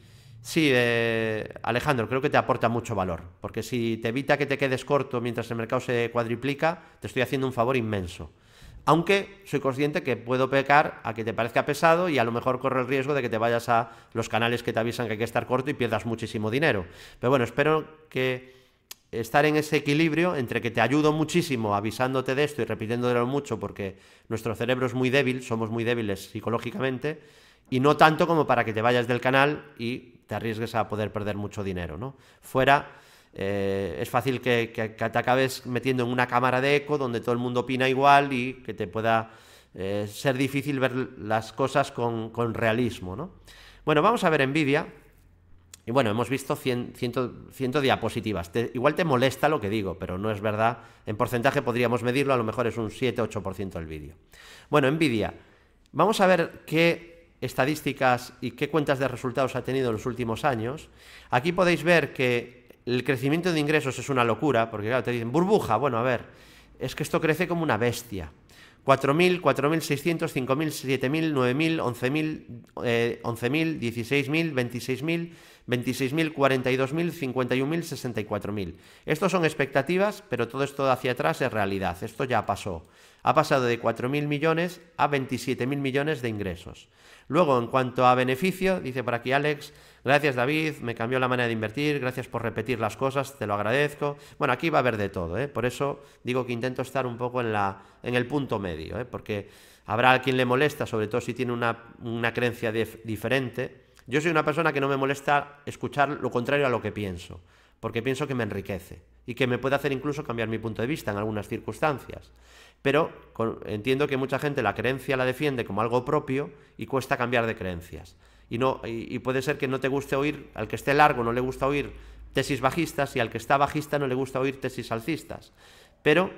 sí, eh, Alejandro, creo que te aporta mucho valor, porque si te evita que te quedes corto mientras el mercado se cuadriplica, te estoy haciendo un favor inmenso. Aunque soy consciente que puedo pecar a que te parezca pesado y a lo mejor corre el riesgo de que te vayas a los canales que te avisan que hay que estar corto y pierdas muchísimo dinero. Pero bueno, espero que estar en ese equilibrio entre que te ayudo muchísimo avisándote de esto y repitiéndolo mucho, porque nuestro cerebro es muy débil, somos muy débiles psicológicamente, y no tanto como para que te vayas del canal y te arriesgues a poder perder mucho dinero, ¿no? Fuera, eh, es fácil que, que, que te acabes metiendo en una cámara de eco donde todo el mundo opina igual y que te pueda eh, ser difícil ver las cosas con, con realismo, ¿no? Bueno, vamos a ver Nvidia. Y bueno, hemos visto cien diapositivas. Te, igual te molesta lo que digo, pero no es verdad. En porcentaje podríamos medirlo, a lo mejor es un siete a ocho por ciento el vídeo. Bueno, Nvidia. Vamos a ver qué... estadísticas y qué cuentas de resultados ha tenido en los últimos años. Aquí podéis ver que el crecimiento de ingresos es una locura, porque claro, te dicen, burbuja, bueno, a ver, es que esto crece como una bestia. cuatro mil, cuatro mil seiscientos, cinco mil, siete mil, nueve mil, once mil, eh, once mil, dieciséis mil, veintiséis mil, veintiséis mil, cuarenta y dos mil, cincuenta y un mil, sesenta y cuatro mil. Estos son expectativas, pero todo esto de hacia atrás es realidad. Esto ya pasó. Ha pasado de cuatro mil millones a veintisiete mil millones de ingresos. Luego, en cuanto a beneficio, dice por aquí Alex, gracias David, me cambió la manera de invertir, gracias por repetir las cosas, te lo agradezco. Bueno, aquí va a haber de todo, ¿eh? Por eso digo que intento estar un poco en, la, en el punto medio, ¿eh? Porque habrá a quien le molesta, sobre todo si tiene una, una creencia de, diferente. Yo soy una persona que no me molesta escuchar lo contrario a lo que pienso, porque pienso que me enriquece y que me puede hacer incluso cambiar mi punto de vista en algunas circunstancias. Pero con, entiendo que mucha gente la creencia la defiende como algo propio y cuesta cambiar de creencias. Y, no, y, y puede ser que no te guste oír, al que esté largo no le gusta oír tesis bajistas y al que está bajista no le gusta oír tesis alcistas. Pero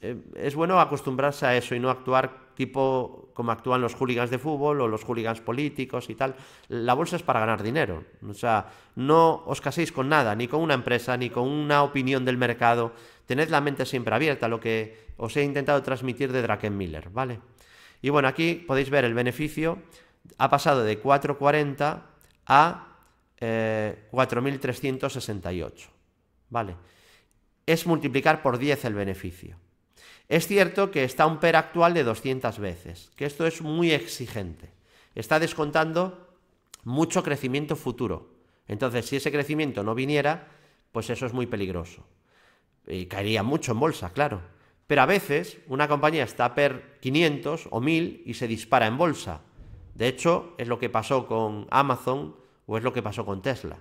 eh, es bueno acostumbrarse a eso y no actuar tipo como actúan los hooligans de fútbol o los hooligans políticos y tal. La bolsa es para ganar dinero. O sea, no os caséis con nada, ni con una empresa, ni con una opinión del mercado. Tened la mente siempre abierta, lo que os he intentado transmitir de Druckenmiller, ¿vale? Y bueno, aquí podéis ver el beneficio. Ha pasado de cuatro coma cuarenta a eh, cuatro mil trescientos sesenta y ocho, ¿vale? Es multiplicar por diez el beneficio. Es cierto que está un P E R actual de doscientas veces, que esto es muy exigente. Está descontando mucho crecimiento futuro. Entonces, si ese crecimiento no viniera, pues eso es muy peligroso. Y caería mucho en bolsa, claro. Pero a veces una compañía está per quinientos o mil y se dispara en bolsa. De hecho, es lo que pasó con Amazon o es lo que pasó con Tesla.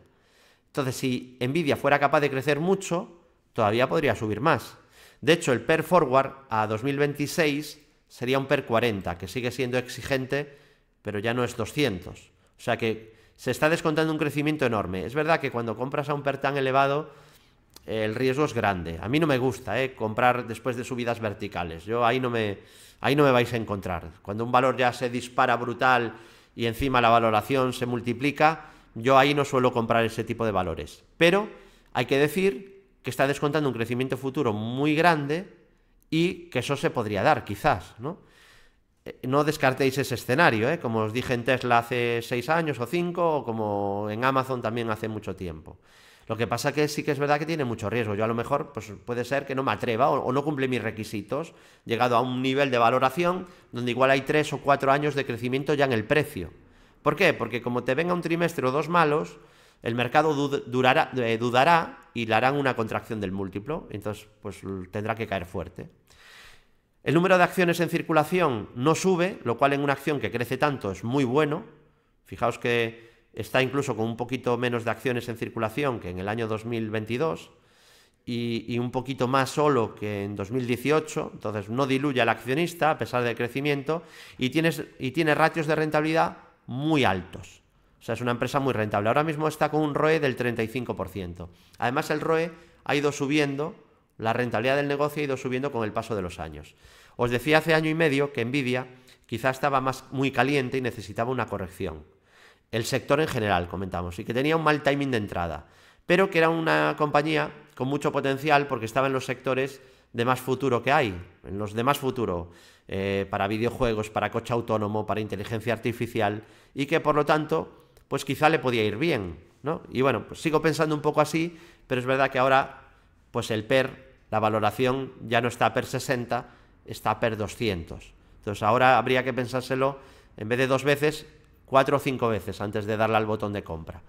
Entonces, si Nvidia fuera capaz de crecer mucho, todavía podría subir más. De hecho, el P E R forward a dos mil veintiséis sería un P E R cuarenta, que sigue siendo exigente, pero ya no es doscientos. O sea que se está descontando un crecimiento enorme. Es verdad que cuando compras a un P E R tan elevado, el riesgo es grande. A mí no me gusta eh, comprar después de subidas verticales. Yo ahí no me, ahí no me vais a encontrar. Cuando un valor ya se dispara brutal y encima la valoración se multiplica, yo ahí no suelo comprar ese tipo de valores. Pero hay que decir que está descontando un crecimiento futuro muy grande y que eso se podría dar, quizás, ¿no? No descartéis ese escenario, ¿eh? Como os dije en Tesla hace seis años o cinco, o como en Amazon también hace mucho tiempo. Lo que pasa que sí que es verdad que tiene mucho riesgo. Yo a lo mejor pues puede ser que no me atreva o, o no cumple mis requisitos, llegado a un nivel de valoración donde igual hay tres o cuatro años de crecimiento ya en el precio. ¿Por qué? Porque como te venga un trimestre o dos malos, el mercado dud durará, eh, dudará y le harán una contracción del múltiplo. Entonces pues tendrá que caer fuerte. El número de acciones en circulación no sube, lo cual en una acción que crece tanto es muy bueno. Fijaos que está incluso con un poquito menos de acciones en circulación que en el año dos mil veintidós y, y un poquito más solo que en dos mil dieciocho, entonces no diluye al accionista a pesar del crecimiento y, tienes, y tiene ratios de rentabilidad muy altos. O sea, es una empresa muy rentable. Ahora mismo está con un R O E del treinta y cinco por ciento. Además, el R O E ha ido subiendo, la rentabilidad del negocio ha ido subiendo con el paso de los años. Os decía hace año y medio que Nvidia quizá estaba más, muy caliente y necesitaba una corrección. El sector en general, comentamos, y que tenía un mal timing de entrada, pero que era una compañía con mucho potencial porque estaba en los sectores de más futuro que hay, en los de más futuro, eh, para videojuegos, para coche autónomo, para inteligencia artificial, y que por lo tanto, pues quizá le podía ir bien, ¿no? Y bueno, pues sigo pensando un poco así, pero es verdad que ahora, pues el P E R, la valoración ya no está a P E R sesenta, está a P E R doscientos. Entonces ahora habría que pensárselo, en vez de dos veces, cuatro o cinco veces antes de darle al botón de compra.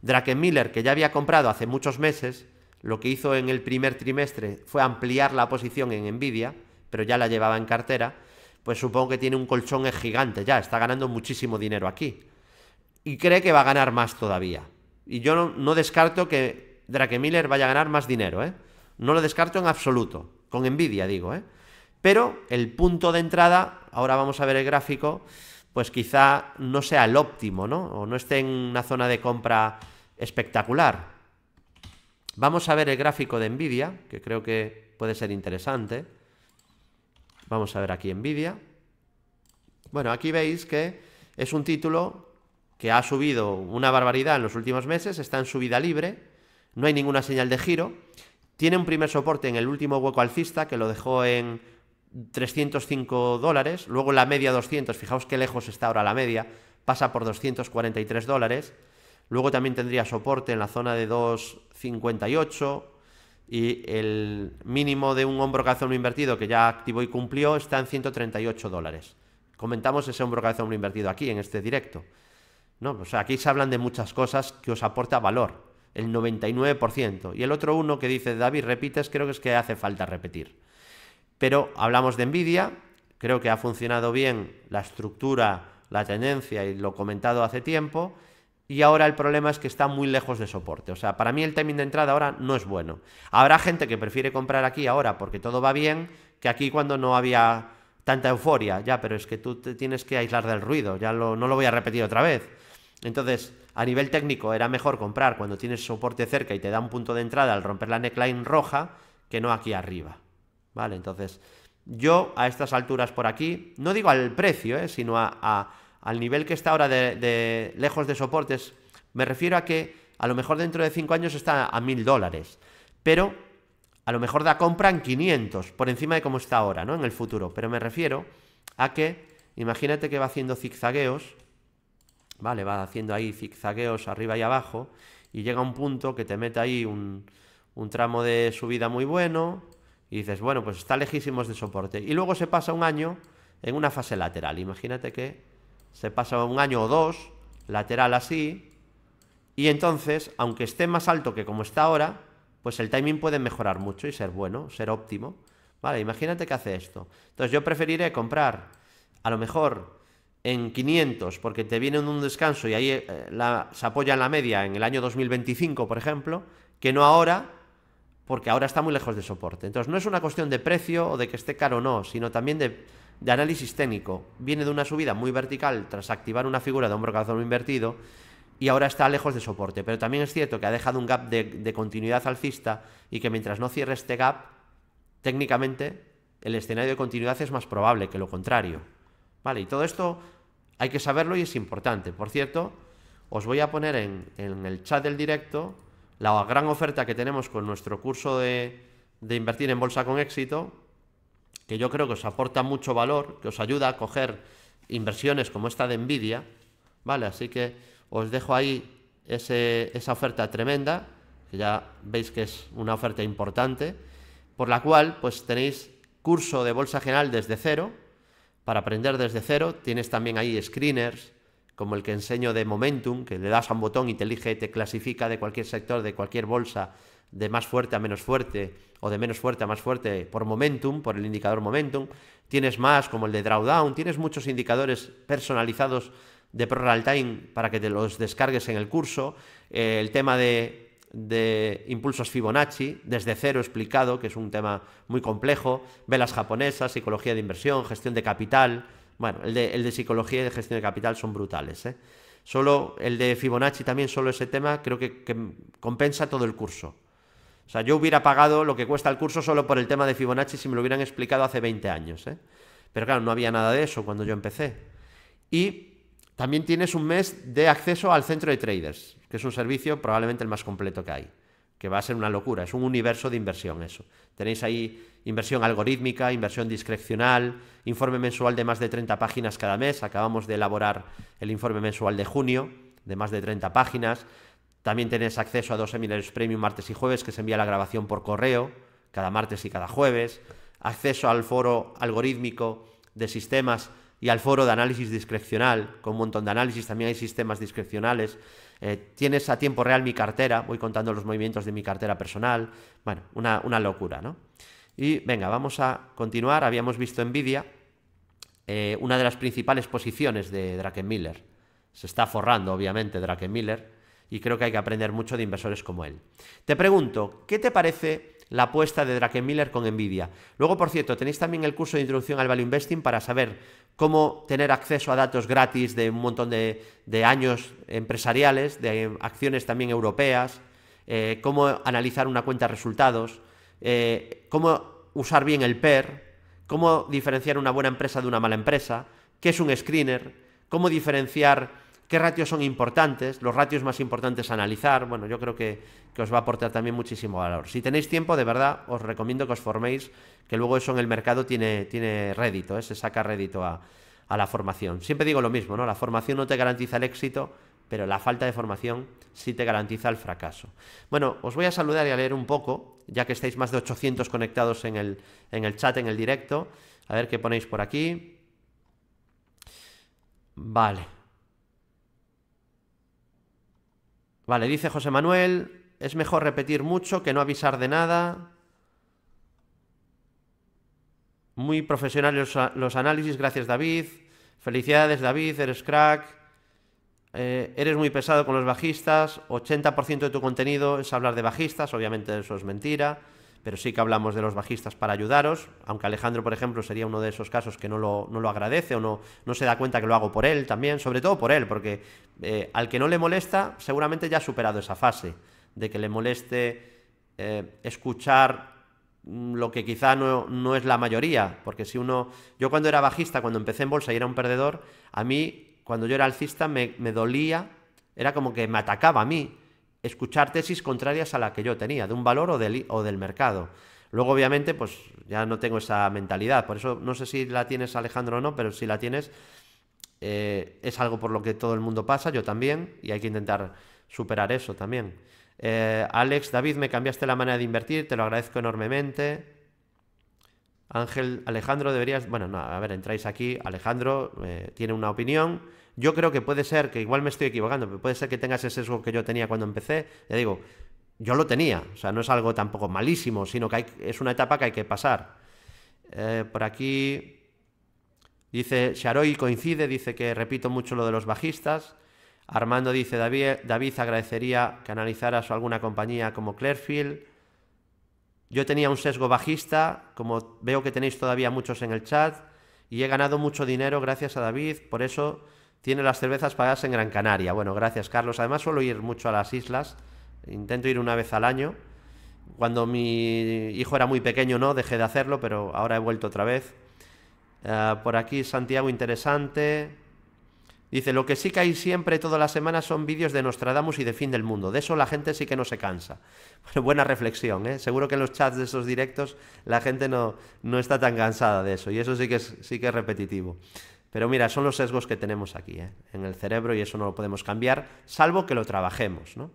Druckenmiller, que ya había comprado hace muchos meses, lo que hizo en el primer trimestre fue ampliar la posición en Nvidia, pero ya la llevaba en cartera, pues supongo que tiene un colchón gigante ya, está ganando muchísimo dinero aquí. Y cree que va a ganar más todavía. Y yo no, no descarto que Druckenmiller vaya a ganar más dinero, ¿eh? No lo descarto en absoluto, con Nvidia digo, ¿eh? Pero el punto de entrada, ahora vamos a ver el gráfico, pues quizá no sea el óptimo, ¿no? O no esté en una zona de compra espectacular. Vamos a ver el gráfico de Nvidia, que creo que puede ser interesante. Vamos a ver aquí Nvidia. Bueno, aquí veis que Es un título que ha subido una barbaridad en los últimos meses, está en subida libre, no hay ninguna señal de giro, tiene un primer soporte en el último hueco alcista que lo dejó en trescientos cinco dólares, luego la media doscientos, fijaos qué lejos está ahora la media, pasa por doscientos cuarenta y tres dólares, luego también tendría soporte en la zona de dos cincuenta y ocho y el mínimo de un hombro calzón invertido que ya activó y cumplió está en ciento treinta y ocho dólares. Comentamos ese hombro calzón invertido aquí en este directo. No, o sea, aquí se hablan de muchas cosas que os aporta valor, el noventa y nueve por ciento. Y el otro uno que dice, David, repites, creo que es que hace falta repetir. Pero hablamos de Nvidia, creo que ha funcionado bien la estructura, la tendencia y lo comentado hace tiempo. Y ahora el problema es que está muy lejos de soporte. O sea, para mí el timing de entrada ahora no es bueno. Habrá gente que prefiere comprar aquí ahora porque todo va bien, que aquí cuando no había tanta euforia. Ya, pero es que tú te tienes que aislar del ruido. Ya lo, no lo voy a repetir otra vez. Entonces, a nivel técnico era mejor comprar cuando tienes soporte cerca y te da un punto de entrada al romper la neckline roja, que no aquí arriba. Vale, entonces yo a estas alturas por aquí, no digo al precio, eh, sino a... a al nivel que está ahora de, de lejos de soportes, me refiero a que a lo mejor dentro de cinco años está a mil dólares, pero a lo mejor da compra en quinientos, por encima de cómo está ahora, ¿no? En el futuro. Pero me refiero a que, imagínate que va haciendo zigzagueos, ¿vale? Va haciendo ahí zigzagueos arriba y abajo, y llega un punto que te mete ahí un, un tramo de subida muy bueno, y dices, bueno, pues está lejísimos de soporte. Y luego se pasa un año en una fase lateral. Imagínate que se pasa un año o dos, lateral así, y entonces, aunque esté más alto que como está ahora, pues el timing puede mejorar mucho y ser bueno, ser óptimo. Vale, imagínate que hace esto. Entonces yo preferiré comprar, a lo mejor, en quinientos, porque te viene un descanso y ahí eh, la, se apoya en la media en el año dos mil veinticinco, por ejemplo, que no ahora, porque ahora está muy lejos de soporte. Entonces no es una cuestión de precio o de que esté caro o no, sino también de... de análisis técnico. Viene de una subida muy vertical tras activar una figura de hombro calzón invertido y ahora está lejos de soporte, pero también es cierto que ha dejado un gap de, de continuidad alcista y que mientras no cierre este gap, técnicamente el escenario de continuidad es más probable que lo contrario. Vale, y todo esto hay que saberlo y es importante. Por cierto, os voy a poner en, en el chat del directo la gran oferta que tenemos con nuestro curso de, de invertir en bolsa con éxito, que yo creo que os aporta mucho valor, que os ayuda a coger inversiones como esta de Nvidia, ¿vale? Así que os dejo ahí ese, esa oferta tremenda, que ya veis que es una oferta importante, por la cual pues tenéis curso de Bolsa General desde cero, para aprender desde cero. Tienes también ahí screeners, como el que enseño de Momentum, que le das a un botón y te elige, te clasifica de cualquier sector, de cualquier bolsa, de más fuerte a menos fuerte o de menos fuerte a más fuerte por Momentum, por el indicador Momentum. Tienes más como el de Drawdown, tienes muchos indicadores personalizados de Pro Real Time para que te los descargues en el curso. Eh, el tema de, de impulsos Fibonacci, desde cero explicado, que es un tema muy complejo, velas japonesas, psicología de inversión, gestión de capital. Bueno, el de, el de psicología y de gestión de capital son brutales, ¿eh? Solo el de Fibonacci también, solo ese tema, creo que, que compensa todo el curso. O sea, yo hubiera pagado lo que cuesta el curso solo por el tema de Fibonacci si me lo hubieran explicado hace veinte años, ¿eh? Pero claro, no había nada de eso cuando yo empecé. Y también tienes un mes de acceso al centro de traders, que es un servicio probablemente el más completo que hay, que va a ser una locura, es un universo de inversión eso. Tenéis ahí inversión algorítmica, inversión discrecional, informe mensual de más de treinta páginas cada mes. Acabamos de elaborar el informe mensual de junio, de más de treinta páginas. También tenéis acceso a dos seminarios premium martes y jueves, que se envía la grabación por correo cada martes y cada jueves. Acceso al foro algorítmico de sistemas y al foro de análisis discrecional, con un montón de análisis. También hay sistemas discrecionales. Eh, tienes a tiempo real mi cartera, voy contando los movimientos de mi cartera personal. Bueno, una, una locura, ¿no? Y venga, vamos a continuar. Habíamos visto Nvidia, eh, una de las principales posiciones de Druckenmiller. Se está forrando, obviamente, Druckenmiller. Y creo que hay que aprender mucho de inversores como él. Te pregunto, ¿qué te parece la apuesta de Druckenmiller con Nvidia? Luego, por cierto, tenéis también el curso de introducción al Value Investing para saber cómo tener acceso a datos gratis de un montón de, de años empresariales, de acciones también europeas, eh, cómo analizar una cuenta de resultados, eh, cómo usar bien el P E R, cómo diferenciar una buena empresa de una mala empresa, qué es un screener, cómo diferenciar qué ratios son importantes, los ratios más importantes a analizar. Bueno, yo creo que, que os va a aportar también muchísimo valor. Si tenéis tiempo, de verdad, os recomiendo que os forméis, que luego eso en el mercado tiene, tiene rédito, ¿eh? Se saca rédito a, a la formación. Siempre digo lo mismo, ¿no? La formación no te garantiza el éxito, pero la falta de formación sí te garantiza el fracaso. Bueno, os voy a saludar y a leer un poco, ya que estáis más de ochocientos conectados en el, en el chat, en el directo. A ver qué ponéis por aquí. Vale. Vale, dice José Manuel, es mejor repetir mucho que no avisar de nada. Muy profesionales los, los análisis, gracias David. Felicidades David, eres crack. Eh, eres muy pesado con los bajistas, ochenta por ciento de tu contenido es hablar de bajistas, obviamente eso es mentira, pero sí que hablamos de los bajistas para ayudaros, aunque Alejandro, por ejemplo, sería uno de esos casos que no lo, no lo agradece o no, no se da cuenta que lo hago por él también, sobre todo por él, porque eh, al que no le molesta seguramente ya ha superado esa fase de que le moleste eh, escuchar lo que quizá no, no es la mayoría, porque si uno... Yo cuando era bajista, cuando empecé en bolsa y era un perdedor, a mí, cuando yo era alcista, me, me dolía, era como que me atacaba a mí, escuchar tesis contrarias a la que yo tenía, de un valor o del, o del mercado. Luego, obviamente, pues ya no tengo esa mentalidad. Por eso, no sé si la tienes, Alejandro, o no, pero si la tienes, eh, es algo por lo que todo el mundo pasa, yo también, y hay que intentar superar eso también. Eh, Alex, David, me cambiaste la manera de invertir, te lo agradezco enormemente. Ángel, Alejandro, deberías... Bueno, no, a ver, entráis aquí, Alejandro eh, tiene una opinión... Yo creo que puede ser, que igual me estoy equivocando, pero puede ser que tengas ese sesgo que yo tenía cuando empecé. Ya digo, yo lo tenía, o sea, no es algo tampoco malísimo, sino que hay, es una etapa que hay que pasar. Eh, por aquí dice, Sharoy coincide, dice que repito mucho lo de los bajistas. Armando dice, David, David agradecería que analizaras alguna compañía como Clearfield. Yo tenía un sesgo bajista, como veo que tenéis todavía muchos en el chat, y he ganado mucho dinero gracias a David, por eso... Tiene las cervezas pagadas en Gran Canaria. Bueno, gracias, Carlos. Además, suelo ir mucho a las islas. Intento ir una vez al año. Cuando mi hijo era muy pequeño, no, dejé de hacerlo, pero ahora he vuelto otra vez. Uh, por aquí, Santiago, interesante. Dice, lo que sí que hay siempre, todas las semanas, son vídeos de Nostradamus y de fin del mundo. De eso la gente sí que no se cansa. Bueno, buena reflexión, ¿eh? Seguro que en los chats de esos directos la gente no, no está tan cansada de eso. Y eso sí que es, sí que es repetitivo. Pero mira, son los sesgos que tenemos aquí, ¿eh? En el cerebro, y eso no lo podemos cambiar, salvo que lo trabajemos, ¿no?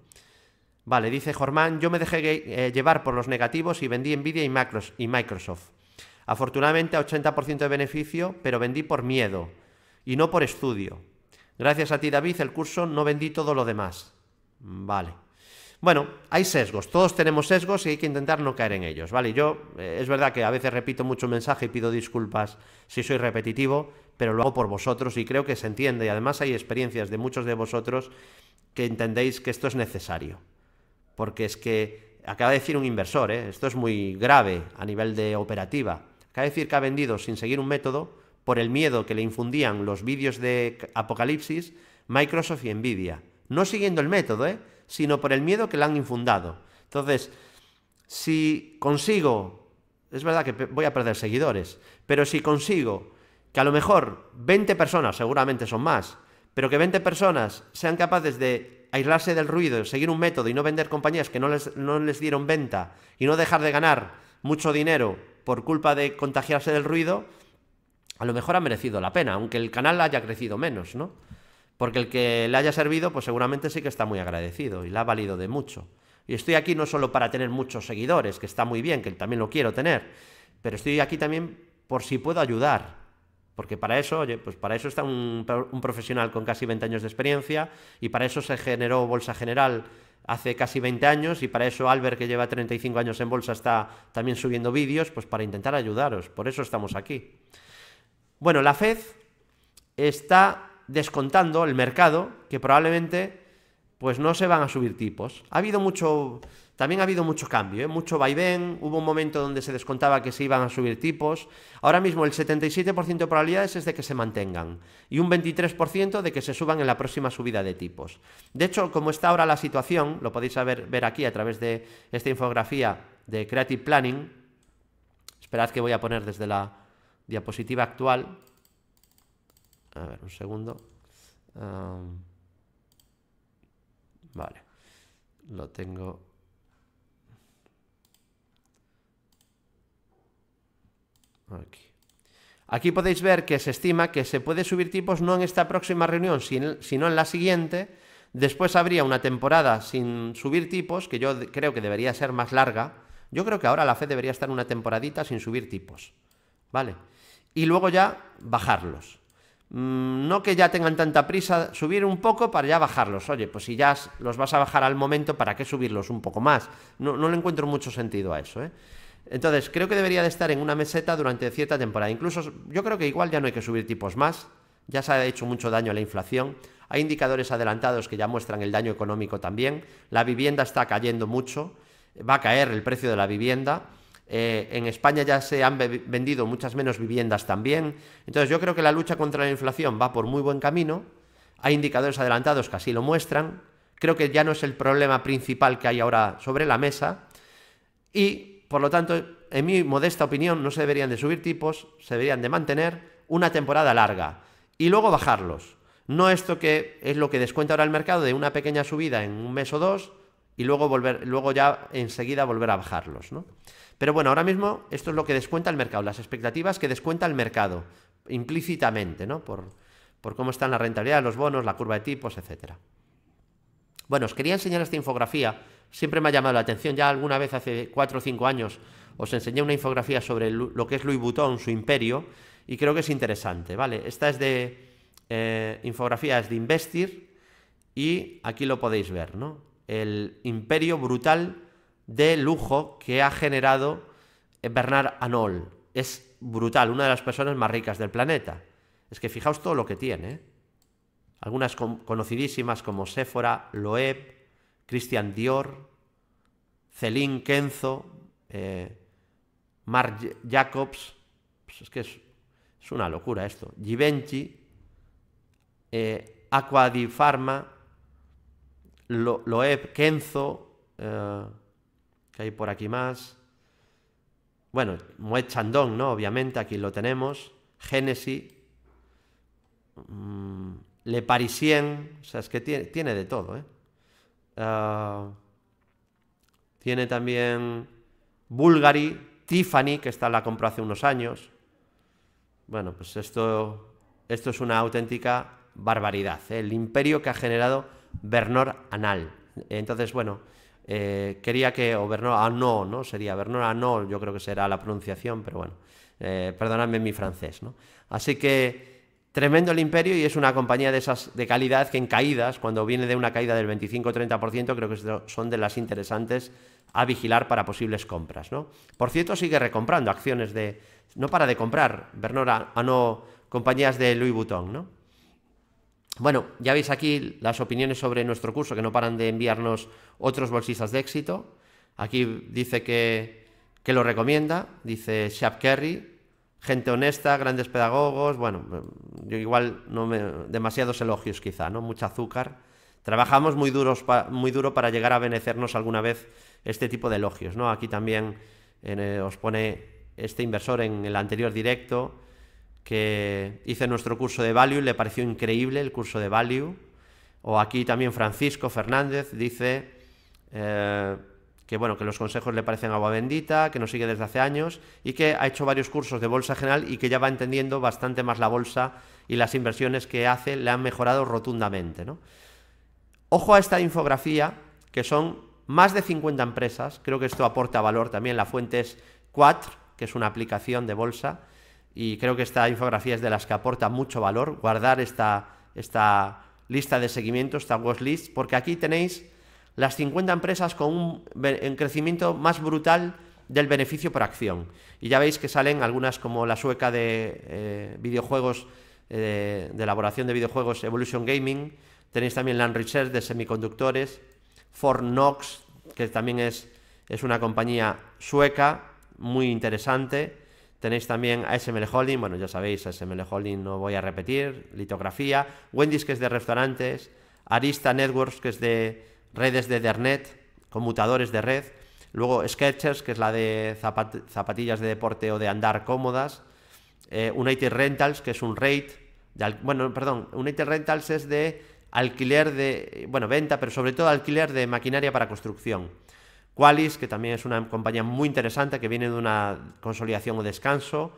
Vale, dice Jormán, yo me dejé eh, llevar por los negativos y vendí Nvidia y Microsoft. Afortunadamente a ochenta por ciento de beneficio, pero vendí por miedo y no por estudio. Gracias a ti, David, el curso, no vendí todo lo demás. Vale. Bueno, hay sesgos, todos tenemos sesgos y hay que intentar no caer en ellos, ¿vale? Yo, eh, es verdad que a veces repito mucho mensaje y pido disculpas si soy repetitivo, pero lo hago por vosotros y creo que se entiende, y además hay experiencias de muchos de vosotros que entendéis que esto es necesario, porque es que, acaba de decir un inversor, ¿eh? Esto es muy grave a nivel de operativa, acaba de decir que ha vendido sin seguir un método por el miedo que le infundían los vídeos de Apocalipsis, Microsoft y Nvidia, no siguiendo el método, ¿eh? Sino por el miedo que le han infundado. Entonces, si consigo, es verdad que voy a perder seguidores, pero si consigo que a lo mejor veinte personas, seguramente son más, pero que veinte personas sean capaces de aislarse del ruido, seguir un método y no vender compañías que no les, no les dieron venta y no dejar de ganar mucho dinero por culpa de contagiarse del ruido, a lo mejor ha merecido la pena, aunque el canal haya crecido menos, ¿no? Porque el que le haya servido, pues seguramente sí que está muy agradecido y le ha valido de mucho. Y estoy aquí no solo para tener muchos seguidores, que está muy bien, que también lo quiero tener, pero estoy aquí también por si puedo ayudar. Porque para eso, oye, pues para eso está un, un profesional con casi veinte años de experiencia, y para eso se generó Bolsa General hace casi veinte años, y para eso Albert, que lleva treinta y cinco años en bolsa, está también subiendo vídeos, pues para intentar ayudaros. Por eso estamos aquí. Bueno, la Fed está... descontando el mercado que probablemente pues no se van a subir tipos. Ha habido mucho, también ha habido mucho cambio, ¿eh? Mucho vaivén. Hubo un momento donde se descontaba que se iban a subir tipos. Ahora mismo el setenta y siete por ciento de probabilidades es de que se mantengan y un veintitrés por ciento de que se suban en la próxima subida de tipos. De hecho, como está ahora la situación, lo podéis saber, ver aquí a través de esta infografía de Creative Planning. Esperad que voy a poner desde la diapositiva actual. A ver, un segundo. Um, vale, lo tengo. Aquí. Aquí podéis ver que se estima que se puede subir tipos no en esta próxima reunión, sino en la siguiente. Después habría una temporada sin subir tipos, que yo creo que debería ser más larga. Yo creo que ahora la Fed debería estar una temporadita sin subir tipos, ¿vale? Y luego ya bajarlos. No que ya tengan tanta prisa, subir un poco para ya bajarlos. Oye, pues si ya los vas a bajar al momento, ¿para qué subirlos un poco más? No, no le encuentro mucho sentido a eso, ¿eh? Entonces, creo que debería de estar en una meseta durante cierta temporada. Incluso, yo creo que igual ya no hay que subir tipos más. Ya se ha hecho mucho daño a la inflación. Hay indicadores adelantados que ya muestran el daño económico también. La vivienda está cayendo mucho. Va a caer el precio de la vivienda. Eh, en España ya se han vendido muchas menos viviendas también. Entonces yo creo que la lucha contra la inflación va por muy buen camino. Hay indicadores adelantados que así lo muestran. Creo que ya no es el problema principal que hay ahora sobre la mesa. Y por lo tanto, en mi modesta opinión, no se deberían de subir tipos, se deberían de mantener una temporada larga y luego bajarlos. No esto que es lo que descuenta ahora el mercado de una pequeña subida en un mes o dos y luego, volver, luego ya enseguida volver a bajarlos, ¿no? Pero bueno, ahora mismo esto es lo que descuenta el mercado, las expectativas que descuenta el mercado, implícitamente, ¿no? Por, por cómo están la rentabilidad de los bonos, la curva de tipos, etcétera. Bueno, os quería enseñar esta infografía, siempre me ha llamado la atención, ya alguna vez hace cuatro o cinco años os enseñé una infografía sobre lo que es Louis Vuitton, su imperio, y creo que es interesante, ¿vale? Esta es de eh, infografías de Investir y aquí lo podéis ver, ¿no? El imperio brutal de lujo que ha generado Bernard Arnault. Es brutal, una de las personas más ricas del planeta. Es que fijaos todo lo que tiene, ¿eh? Algunas conocidísimas como Sephora, Loeb, Christian Dior, Celine Kenzo, eh, Marc Jacobs. Pues es que es, es una locura esto. Givenchy, eh, Acqua di Parma, Lo, Loeb, Kenzo, eh, que hay por aquí más. Bueno, Moet Chandon, ¿no? Obviamente, aquí lo tenemos. Genesis, mm, Le Parisien, o sea, es que tiene, tiene de todo, ¿eh? Uh, tiene también Bulgari, Tiffany, que esta la compró hace unos años. Bueno, pues esto, esto es una auténtica barbaridad, ¿eh? El imperio que ha generado Bernard Arnault. Entonces, bueno, Eh, quería que, o Bernard Arnault, ¿no? Sería Bernard Arnault, yo creo que será la pronunciación, pero bueno, eh, perdonadme mi francés, ¿no? Así que, tremendo el imperio y es una compañía de esas de calidad que en caídas, cuando viene de una caída del veinticinco a treinta por ciento, creo que son de las interesantes a vigilar para posibles compras, ¿no? Por cierto, sigue recomprando acciones de, no para de comprar, Bernard Arnault, compañías de Louis Vuitton, ¿no? Bueno, ya veis aquí las opiniones sobre nuestro curso que no paran de enviarnos otros bolsistas de éxito. Aquí dice que, que lo recomienda, dice Shab Kerry, gente honesta, grandes pedagogos, bueno, yo igual no me, demasiados elogios quizá, ¿no? Mucha azúcar. Trabajamos muy, duros pa, muy duro para llegar a beneficiarnos alguna vez este tipo de elogios, ¿no? Aquí también eh, os pone este inversor en el anterior directo, que hice nuestro curso de Value, le pareció increíble el curso de Value. O aquí también Francisco Fernández dice eh, que, bueno, que los consejos le parecen agua bendita, que nos sigue desde hace años y que ha hecho varios cursos de bolsa general y que ya va entendiendo bastante más la bolsa y las inversiones que hace le han mejorado rotundamente, ¿no? Ojo a esta infografía, que son más de cincuenta empresas, creo que esto aporta valor también, la fuente es Quatr, que es una aplicación de bolsa, y creo que esta infografía es de las que aporta mucho valor, guardar esta, esta lista de seguimiento, esta watchlist, porque aquí tenéis las cincuenta empresas con un, un crecimiento más brutal del beneficio por acción. Y ya veis que salen algunas como la sueca de eh, videojuegos, eh, de elaboración de videojuegos Evolution Gaming, tenéis también Land Research de semiconductores, Fornox, que también es, es una compañía sueca muy interesante. Tenéis también A S M L Holding, bueno, ya sabéis, A S M L Holding no voy a repetir, litografía, Wendy's, que es de restaurantes, Arista Networks, que es de redes de Ethernet, conmutadores de red, luego Skechers, que es la de zapat zapatillas de deporte o de andar cómodas, eh, United Rentals, que es un REIT, de, bueno, perdón, United Rentals es de alquiler de, bueno, venta, pero sobre todo alquiler de maquinaria para construcción. Qualys, que también es una compañía muy interesante, que viene de una consolidación o descanso.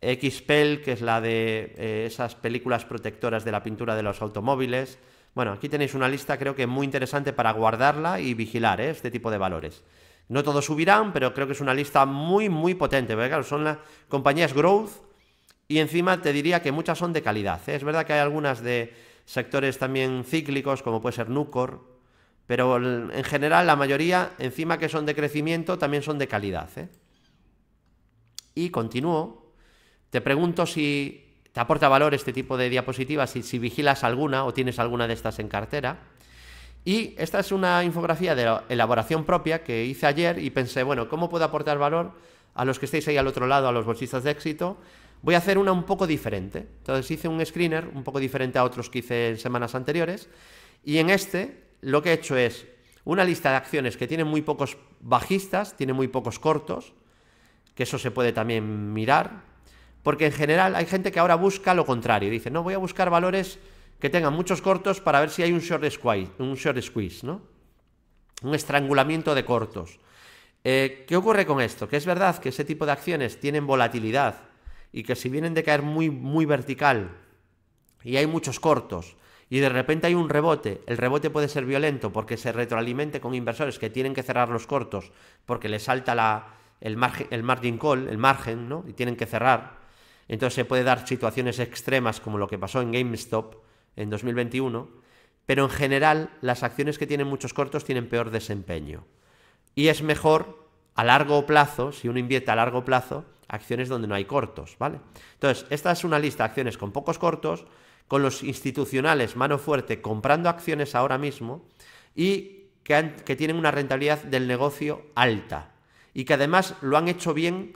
X P E L, que es la de eh, esas películas protectoras de la pintura de los automóviles. Bueno, aquí tenéis una lista, creo que muy interesante para guardarla y vigilar, ¿eh?, este tipo de valores. No todos subirán, pero creo que es una lista muy, muy potente, porque claro, son las compañías growth y encima te diría que muchas son de calidad, ¿eh? Es verdad que hay algunas de sectores también cíclicos, como puede ser Nucor, pero en general la mayoría, encima que son de crecimiento, también son de calidad, ¿eh? Y continúo. Te pregunto si te aporta valor este tipo de diapositivas, si, si vigilas alguna o tienes alguna de estas en cartera. Y esta es una infografía de elaboración propia que hice ayer y pensé, bueno, ¿cómo puedo aportar valor a los que estéis ahí al otro lado, a los bolsistas de éxito? Voy a hacer una un poco diferente. Entonces hice un screener un poco diferente a otros que hice en semanas anteriores. Y en este lo que he hecho es una lista de acciones que tienen muy pocos bajistas, tiene muy pocos cortos, que eso se puede también mirar. Porque en general hay gente que ahora busca lo contrario. Dice, no, voy a buscar valores que tengan muchos cortos para ver si hay un short squeeze, un short squeeze, ¿no? Un estrangulamiento de cortos. Eh, ¿Qué ocurre con esto? Que es verdad que ese tipo de acciones tienen volatilidad y que si vienen de caer muy, muy vertical y hay muchos cortos y de repente hay un rebote, el rebote puede ser violento porque se retroalimente con inversores que tienen que cerrar los cortos porque les salta la, el, margen, el margin call, el margen, ¿no? Y tienen que cerrar. Entonces se puede dar situaciones extremas como lo que pasó en GameStop en dos mil veintiuno, pero en general las acciones que tienen muchos cortos tienen peor desempeño. Y es mejor a largo plazo, si uno invierte a largo plazo, acciones donde no hay cortos, ¿vale? Entonces, esta es una lista de acciones con pocos cortos, con los institucionales mano fuerte comprando acciones ahora mismo y que, han, que tienen una rentabilidad del negocio alta y que además lo han hecho bien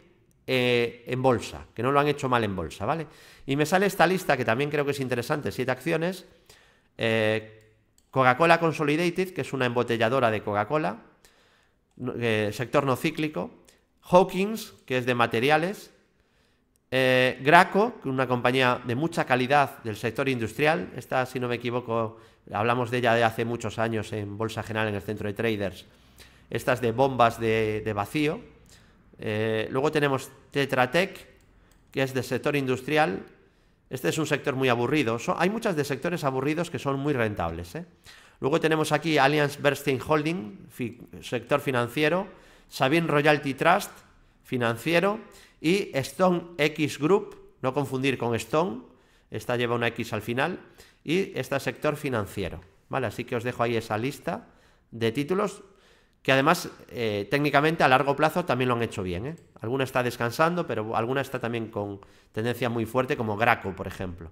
Eh, en bolsa, que no lo han hecho mal en bolsa, ¿vale? Y me sale esta lista que también creo que es interesante, siete acciones. eh, Coca-Cola Consolidated, que es una embotelladora de Coca-Cola, eh, sector no cíclico. Hawkins, que es de materiales. eh, Graco, una compañía de mucha calidad del sector industrial. Esta, si no me equivoco, hablamos de ella de hace muchos años en Bolsa General, en el centro de traders. Estas de bombas de, de vacío. Eh, luego tenemos Tetra Tech, que es de sector industrial. Este es un sector muy aburrido. So, hay muchas de sectores aburridos que son muy rentables, ¿eh? Luego tenemos aquí Allianz Bernstein Holding, fi sector financiero. Sabin Royalty Trust, financiero. Y Stone X Group, no confundir con Stone, esta lleva una X al final. Y esta es sector financiero, ¿vale? Así que os dejo ahí esa lista de títulos que además eh, técnicamente a largo plazo también lo han hecho bien, ¿eh? Alguna está descansando, pero alguna está también con tendencia muy fuerte, como Graco, por ejemplo.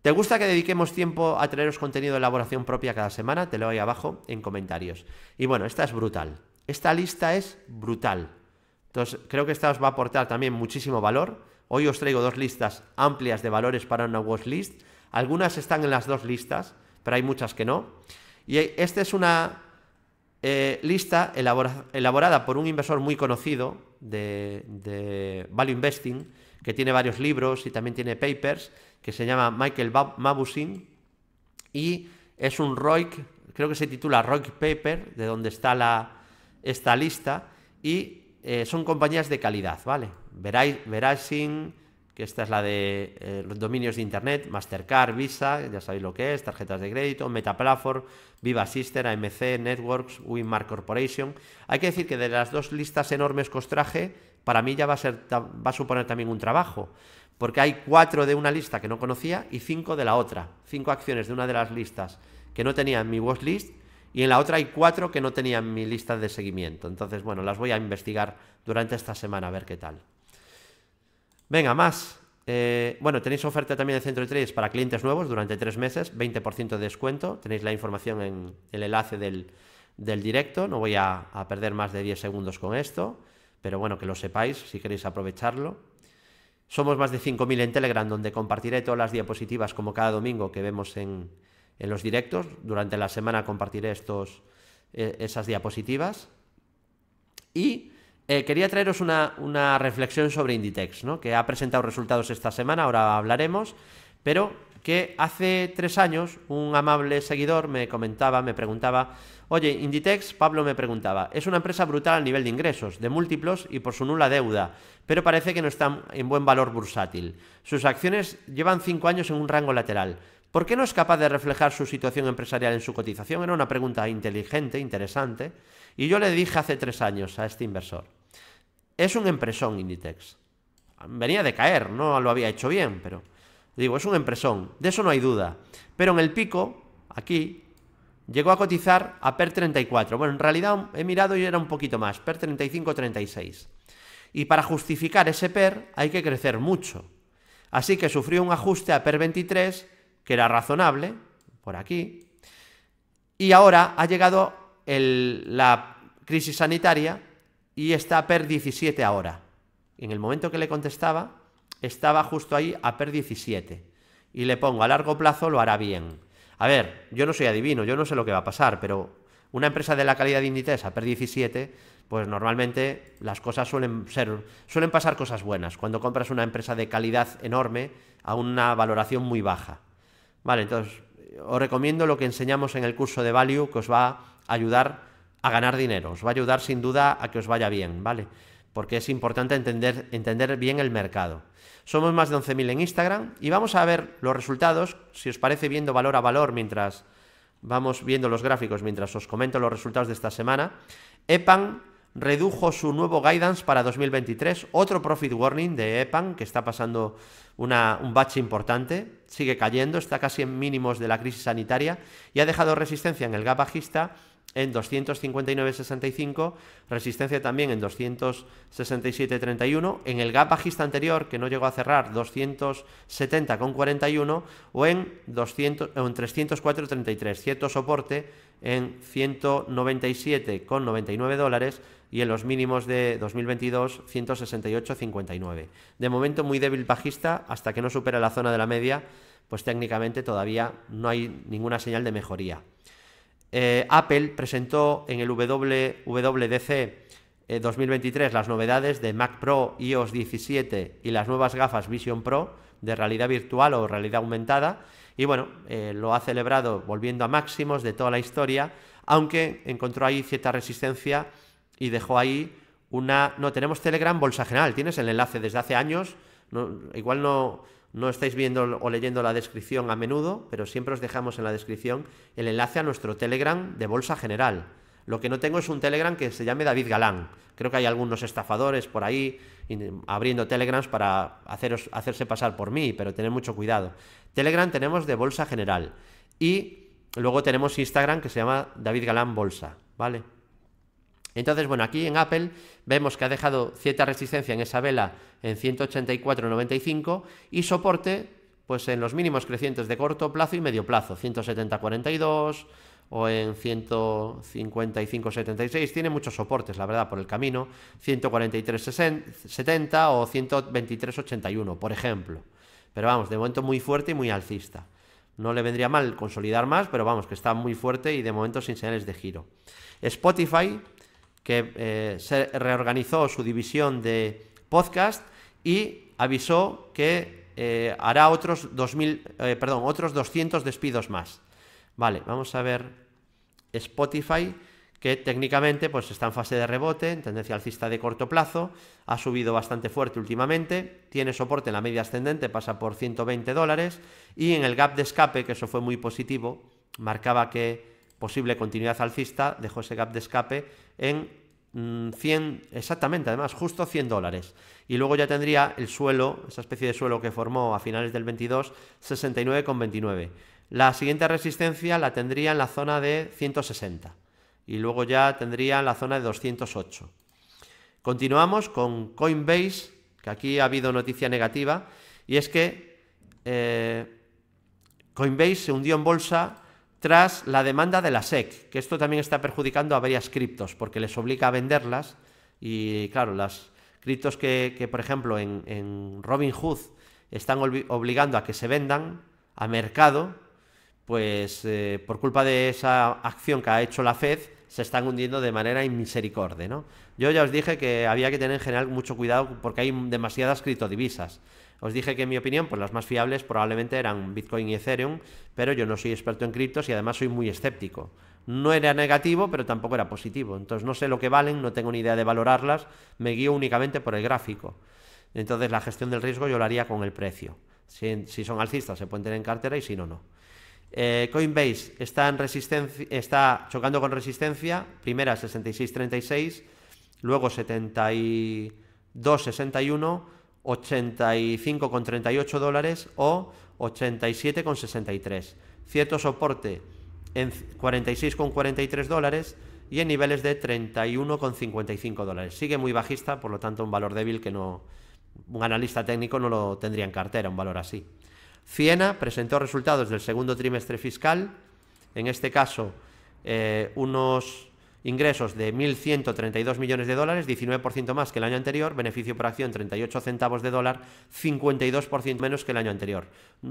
¿Te gusta que dediquemos tiempo a traeros contenido de elaboración propia cada semana? Te lo doy abajo en comentarios. Y bueno, esta es brutal. Esta lista es brutal. Entonces, creo que esta os va a aportar también muchísimo valor. Hoy os traigo dos listas amplias de valores para una watchlist. Algunas están en las dos listas, pero hay muchas que no. Y esta es una Eh, lista elabora, elaborada por un inversor muy conocido de, de Value Investing, que tiene varios libros y también tiene papers, que se llama Michael Mabusin, y es un R O I C, creo que se titula R O I C Paper, de donde está la, esta lista, y eh, son compañías de calidad, ¿vale? Verizon, que esta es la de eh, los dominios de Internet, Mastercard, Visa, ya sabéis lo que es, tarjetas de crédito, Meta Platform, Viva Sister, A M C, Networks, Winmar Corporation. Hay que decir que de las dos listas enormes que os traje, para mí ya va a, ser, va a suponer también un trabajo, porque hay cuatro de una lista que no conocía y cinco de la otra, cinco acciones de una de las listas que no tenía en mi watchlist, y en la otra hay cuatro que no tenía en mi lista de seguimiento. Entonces, bueno, las voy a investigar durante esta semana a ver qué tal. Venga, más. Eh, bueno, tenéis oferta también de Centro de Trades para clientes nuevos durante tres meses, veinte por ciento de descuento. Tenéis la información en el enlace del, del directo. No voy a, a perder más de diez segundos con esto, pero bueno, que lo sepáis si queréis aprovecharlo. Somos más de cinco mil en Telegram, donde compartiré todas las diapositivas como cada domingo que vemos en, en los directos. Durante la semana compartiré estos, eh, esas diapositivas. Y Eh, quería traeros una, una reflexión sobre Inditex, ¿no?, que ha presentado resultados esta semana, ahora hablaremos, pero que hace tres años un amable seguidor me comentaba, me preguntaba, oye, Inditex, Pablo me preguntaba, es una empresa brutal a nivel de ingresos, de múltiplos y por su nula deuda, pero parece que no está en buen valor bursátil. Sus acciones llevan cinco años en un rango lateral. ¿Por qué no es capaz de reflejar su situación empresarial en su cotización? Era una pregunta inteligente, interesante, y yo le dije hace tres años a este inversor, es un empresón Inditex. Venía de caer, no lo había hecho bien, pero... Digo, es un empresón, de eso no hay duda. Pero en el pico, aquí, llegó a cotizar a P E R treinta y cuatro. Bueno, en realidad he mirado y era un poquito más, P E R treinta y cinco, treinta y seis. Y para justificar ese P E R hay que crecer mucho. Así que sufrió un ajuste a P E R veintitrés, que era razonable, por aquí. Y ahora ha llegado el, la crisis sanitaria y está a P E R diecisiete ahora. En el momento que le contestaba... estaba justo ahí a P E R diecisiete. Y le pongo, a largo plazo lo hará bien. A ver, yo no soy adivino, yo no sé lo que va a pasar, pero una empresa de la calidad de Inditex a P E R diecisiete, pues normalmente las cosas suelen ser, suelen pasar cosas buenas cuando compras una empresa de calidad enorme a una valoración muy baja. Vale, entonces os recomiendo lo que enseñamos en el curso de Value, que os va a ayudar a ganar dinero, os va a ayudar sin duda a que os vaya bien, ¿vale? Porque es importante entender, entender bien el mercado. Somos más de once mil en Instagram y vamos a ver los resultados, si os parece, viendo valor a valor mientras vamos viendo los gráficos, mientras os comento los resultados de esta semana. E P A M redujo su nuevo guidance para dos mil veintitrés, otro profit warning de E P A M que está pasando una, un bache importante, sigue cayendo, está casi en mínimos de la crisis sanitaria y ha dejado resistencia en el gap bajista en doscientos cincuenta y nueve sesenta y cinco, resistencia también en doscientos sesenta y siete treinta y uno, en el gap bajista anterior que no llegó a cerrar doscientos setenta cuarenta y uno o en, en trescientos cuatro treinta y tres, cierto soporte en ciento noventa y siete noventa y nueve dólares y en los mínimos de dos mil veintidós ciento sesenta y ocho cincuenta y nueve. De momento muy débil bajista hasta que no supera la zona de la media, pues técnicamente todavía no hay ninguna señal de mejoría. Eh, Apple presentó en el W W D C eh, dos mil veintitrés las novedades de Mac Pro, i O S diecisiete y las nuevas gafas Vision Pro de realidad virtual o realidad aumentada. Y bueno, eh, lo ha celebrado volviendo a máximos de toda la historia, aunque encontró ahí cierta resistencia y dejó ahí una... No, tenemos Telegram Bolsa General, tienes el enlace desde hace años, no, igual no... No estáis viendo o leyendo la descripción a menudo, pero siempre os dejamos en la descripción el enlace a nuestro Telegram de Bolsa General. Lo que no tengo es un Telegram que se llame David Galán. Creo que hay algunos estafadores por ahí abriendo Telegrams para haceros, hacerse pasar por mí, pero tened mucho cuidado. Telegram tenemos de Bolsa General. Y luego tenemos Instagram que se llama David Galán Bolsa, ¿vale? Entonces, bueno, aquí en Apple vemos que ha dejado cierta resistencia en esa vela en ciento ochenta y cuatro noventa y cinco y soporte pues en los mínimos crecientes de corto plazo y medio plazo, ciento setenta cuarenta y dos o en ciento cincuenta y cinco setenta y seis, tiene muchos soportes, la verdad, por el camino, ciento cuarenta y tres setenta o ciento veintitrés ochenta y uno, por ejemplo. Pero vamos, de momento muy fuerte y muy alcista. No le vendría mal consolidar más, pero vamos, que está muy fuerte y de momento sin señales de giro. Spotify... que eh, se reorganizó su división de podcast y avisó que eh, hará otros dos mil, eh, perdón, otros doscientos despidos más. Vale, vamos a ver Spotify, que técnicamente pues está en fase de rebote, en tendencia alcista de corto plazo, ha subido bastante fuerte últimamente, tiene soporte en la media ascendente, pasa por ciento veinte dólares, y en el gap de escape, que eso fue muy positivo, marcaba que posible continuidad alcista, dejó ese gap de escape en cien, exactamente, además, justo cien dólares. Y luego ya tendría el suelo, esa especie de suelo que formó a finales del veintidós, sesenta y nueve con veintinueve. La siguiente resistencia la tendría en la zona de ciento sesenta. Y luego ya tendría en la zona de doscientos ocho. Continuamos con Coinbase, que aquí ha habido noticia negativa, y es que eh, Coinbase se hundió en bolsa tras la demanda de la S E C, que esto también está perjudicando a varias criptos, porque les obliga a venderlas, y claro, las criptos que, que por ejemplo, en, en Robinhood están obligando a que se vendan a mercado, pues eh, por culpa de esa acción que ha hecho la Fed, se están hundiendo de manera inmisericorde, ¿no? Yo ya os dije que había que tener en general mucho cuidado porque hay demasiadas criptodivisas. Os dije que en mi opinión, pues las más fiables probablemente eran Bitcoin y Ethereum, pero yo no soy experto en criptos y además soy muy escéptico. No era negativo, pero tampoco era positivo. Entonces no sé lo que valen, no tengo ni idea de valorarlas, me guío únicamente por el gráfico. Entonces la gestión del riesgo yo la haría con el precio. Si, si son alcistas se pueden tener en cartera y si no, no. Eh, Coinbase está, en resistencia, está chocando con resistencia, primera sesenta y seis treinta y seis, luego setenta y dos sesenta y uno, ochenta y cinco con treinta y ocho dólares o ochenta y siete con sesenta y tres. Cierto soporte en cuarenta y seis con cuarenta y tres dólares y en niveles de treinta y uno con cincuenta y cinco dólares. Sigue muy bajista, por lo tanto un valor débil que no, un analista técnico no lo tendría en cartera, un valor así. Ciena presentó resultados del segundo trimestre fiscal, en este caso eh, unos ingresos de mil ciento treinta y dos millones de dólares, diecinueve por ciento más que el año anterior, beneficio por acción treinta y ocho centavos de dólar, cincuenta y dos por ciento menos que el año anterior.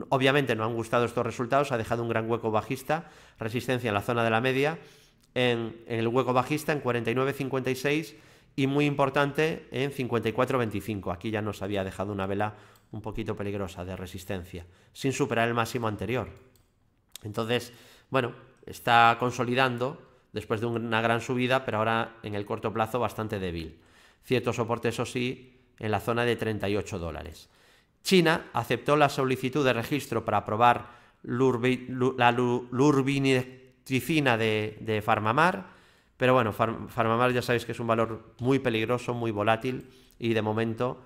Obviamente no han gustado estos resultados, ha dejado un gran hueco bajista, resistencia en la zona de la media, en, en el hueco bajista en cuarenta y nueve cincuenta y seis y muy importante en cincuenta y cuatro veinticinco. Aquí ya nos había dejado una vela un poquito peligrosa de resistencia, sin superar el máximo anterior. Entonces, bueno, está consolidando después de una gran subida, pero ahora en el corto plazo bastante débil. Cierto soporte, eso sí, en la zona de treinta y ocho dólares. China aceptó la solicitud de registro para aprobar lurbi, lur, la lur, lurbinicina de, de Farmamar, pero bueno, Farm, Farmamar ya sabéis que es un valor muy peligroso, muy volátil y de momento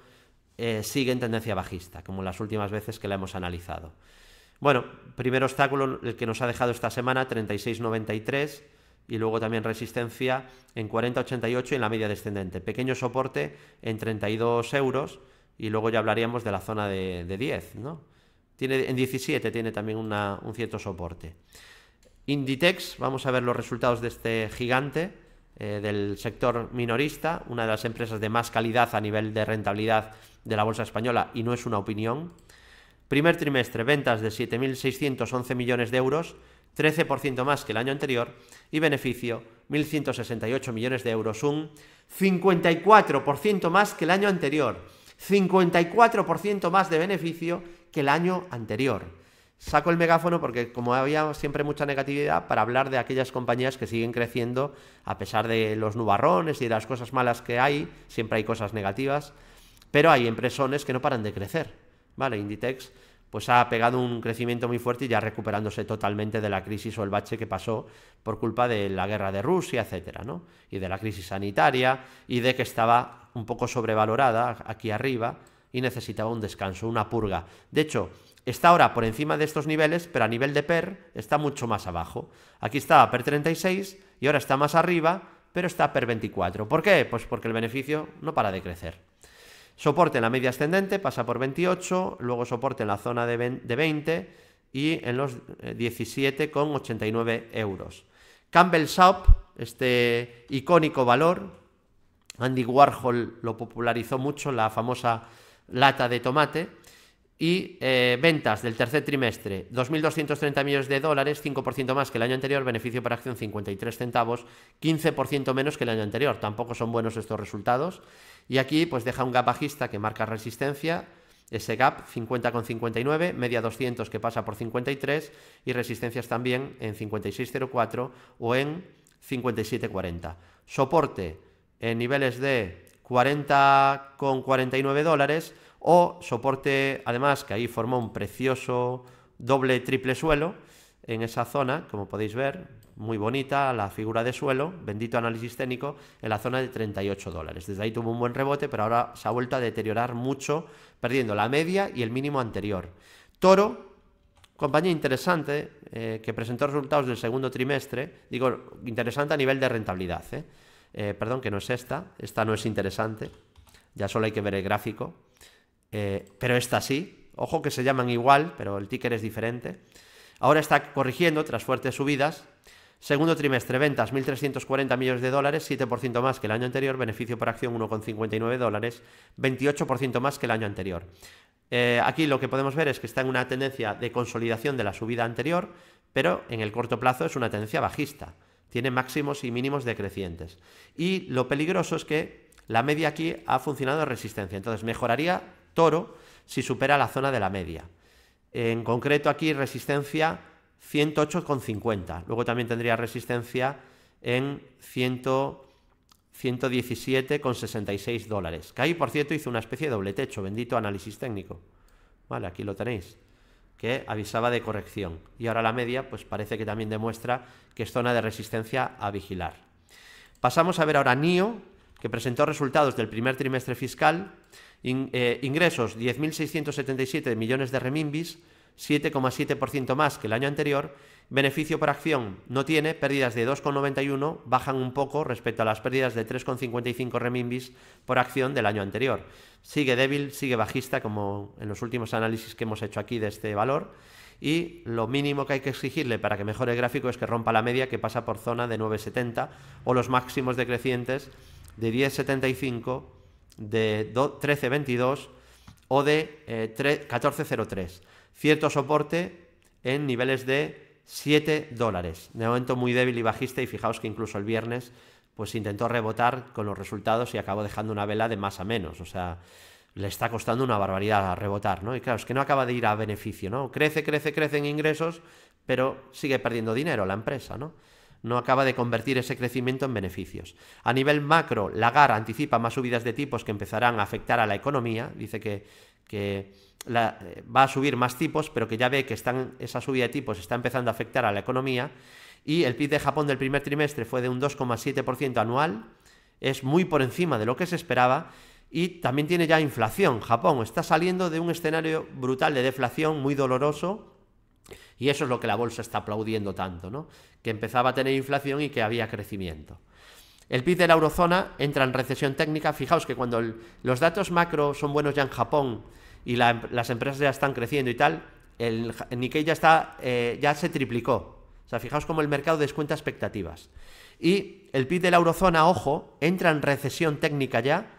eh, sigue en tendencia bajista, como las últimas veces que la hemos analizado. Bueno, primer obstáculo el que nos ha dejado esta semana, treinta y seis noventa y tres. Y luego también resistencia en cuarenta ochenta y ocho y en la media descendente. Pequeño soporte en treinta y dos euros y luego ya hablaríamos de la zona de, de diez, ¿no? Tiene, en diecisiete tiene también una, un cierto soporte. Inditex, vamos a ver los resultados de este gigante eh, del sector minorista, una de las empresas de más calidad a nivel de rentabilidad de la bolsa española y no es una opinión. Primer trimestre, ventas de siete mil seiscientos once millones de euros, trece por ciento más que el año anterior y beneficio mil ciento sesenta y ocho millones de euros, un cincuenta y cuatro por ciento más que el año anterior, cincuenta y cuatro por ciento más de beneficio que el año anterior. Saco el megáfono porque como había siempre mucha negatividad para hablar de aquellas compañías que siguen creciendo a pesar de los nubarrones y de las cosas malas que hay, siempre hay cosas negativas, pero hay empresones que no paran de crecer, ¿vale? Inditex pues ha pegado un crecimiento muy fuerte y ya recuperándose totalmente de la crisis o el bache que pasó por culpa de la guerra de Rusia, etcétera, ¿no? Y de la crisis sanitaria y de que estaba un poco sobrevalorada aquí arriba y necesitaba un descanso, una purga. De hecho, está ahora por encima de estos niveles, pero a nivel de P E R está mucho más abajo. Aquí estaba P E R treinta y seis y ahora está más arriba, pero está P E R veinticuatro. ¿Por qué? Pues porque el beneficio no para de crecer. Soporte en la media ascendente, pasa por veintiocho, luego soporte en la zona de veinte y en los diecisiete con ochenta y nueve euros. Campbell Soup, este icónico valor, Andy Warhol lo popularizó mucho, la famosa lata de tomate, y eh, ventas del tercer trimestre, dos mil doscientos treinta millones de dólares, cinco por ciento más que el año anterior, beneficio por acción cincuenta y tres centavos, quince por ciento menos que el año anterior, tampoco son buenos estos resultados. Y aquí pues deja un gap bajista que marca resistencia, ese gap cincuenta con cincuenta y nueve, media doscientos que pasa por cincuenta y tres y resistencias también en cincuenta y seis cero cuatro o en cincuenta y siete cuarenta. Soporte en niveles de cuarenta con cuarenta y nueve dólares o soporte además que ahí formó un precioso doble triple suelo en esa zona, como podéis ver, muy bonita la figura de suelo, bendito análisis técnico, en la zona de treinta y ocho dólares. Desde ahí tuvo un buen rebote, pero ahora se ha vuelto a deteriorar mucho, perdiendo la media y el mínimo anterior. Toro, compañía interesante, eh, que presentó resultados del segundo trimestre, digo, interesante a nivel de rentabilidad, ¿eh? Eh, perdón, que no es esta, esta no es interesante, ya solo hay que ver el gráfico, eh, pero esta sí, ojo que se llaman igual, pero el ticker es diferente. Ahora está corrigiendo tras fuertes subidas. Segundo trimestre, ventas mil trescientos cuarenta millones de dólares, siete por ciento más que el año anterior, beneficio por acción uno con cincuenta y nueve dólares, veintiocho por ciento más que el año anterior. Eh, aquí lo que podemos ver es que está en una tendencia de consolidación de la subida anterior, pero en el corto plazo es una tendencia bajista. Tiene máximos y mínimos decrecientes. Y lo peligroso es que la media aquí ha funcionado de resistencia. Entonces mejoraría Toro si supera la zona de la media. En concreto aquí resistencia ciento ocho coma cincuenta. Luego también tendría resistencia en ciento diecisiete coma sesenta y seis dólares. Que ahí, por cierto, hizo una especie de doble techo. Bendito análisis técnico. Vale, aquí lo tenéis. Que avisaba de corrección. Y ahora la media, pues parece que también demuestra que es zona de resistencia a vigilar. Pasamos a ver ahora NIO, que presentó resultados del primer trimestre fiscal. In, eh, ingresos diez mil seiscientos setenta y siete millones de renminbis, siete coma siete por ciento más que el año anterior. Beneficio por acción no tiene, pérdidas de dos coma noventa y uno, bajan un poco respecto a las pérdidas de tres coma cincuenta y cinco renminbis por acción del año anterior. Sigue débil, sigue bajista, como en los últimos análisis que hemos hecho aquí de este valor. Y lo mínimo que hay que exigirle para que mejore el gráfico es que rompa la media, que pasa por zona de nueve setenta, o los máximos decrecientes de diez setenta y cinco, de trece veintidós o de eh, catorce cero tres. Cierto soporte en niveles de siete dólares. De momento muy débil y bajista, y fijaos que incluso el viernes pues intentó rebotar con los resultados y acabó dejando una vela de más a menos. O sea, le está costando una barbaridad a rebotar, ¿no? Y claro, es que no acaba de ir a beneficio, ¿no? Crece, crece, crece en ingresos, pero sigue perdiendo dinero la empresa, ¿no? No acaba de convertir ese crecimiento en beneficios. A nivel macro, Lagarde anticipa más subidas de tipos que empezarán a afectar a la economía. Dice que, que la, va a subir más tipos, pero que ya ve que están, esa subida de tipos está empezando a afectar a la economía. Y el P I B de Japón del primer trimestre fue de un dos coma siete por ciento anual. Es muy por encima de lo que se esperaba. Y también tiene ya inflación. Japón está saliendo de un escenario brutal de deflación muy doloroso. Y eso es lo que la bolsa está aplaudiendo tanto, ¿no? Que empezaba a tener inflación y que había crecimiento. El P I B de la eurozona entra en recesión técnica. Fijaos que cuando el, los datos macro son buenos ya en Japón y la, las empresas ya están creciendo y tal, el, el Nikkei ya, está, eh, ya se triplicó. O sea, fijaos cómo el mercado descuenta expectativas. Y el P I B de la eurozona, ojo, entra en recesión técnica ya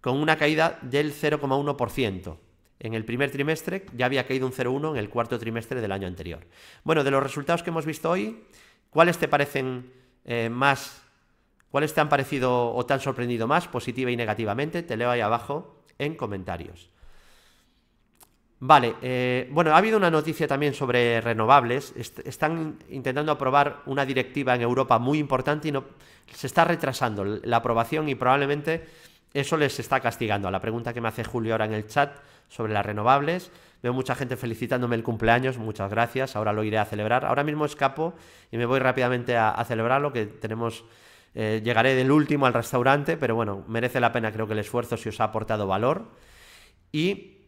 con una caída del cero coma uno por ciento. En el primer trimestre ya había caído un cero coma uno por ciento en el cuarto trimestre del año anterior. Bueno, de los resultados que hemos visto hoy, ¿cuáles te parecen eh, más, cuáles te han parecido o te han sorprendido más, positiva y negativamente? Te leo ahí abajo en comentarios. Vale, eh, bueno, ha habido una noticia también sobre renovables. Est- están intentando aprobar una directiva en Europa muy importante y no, se está retrasando la aprobación y probablemente eso les está castigando. A la pregunta que me hace Julio ahora en el chat sobre las renovables, veo mucha gente felicitándome el cumpleaños, muchas gracias, ahora lo iré a celebrar. Ahora mismo escapo y me voy rápidamente a, a celebrarlo, que tenemos, eh, llegaré del último al restaurante, pero bueno, merece la pena creo que el esfuerzo si os ha aportado valor. Y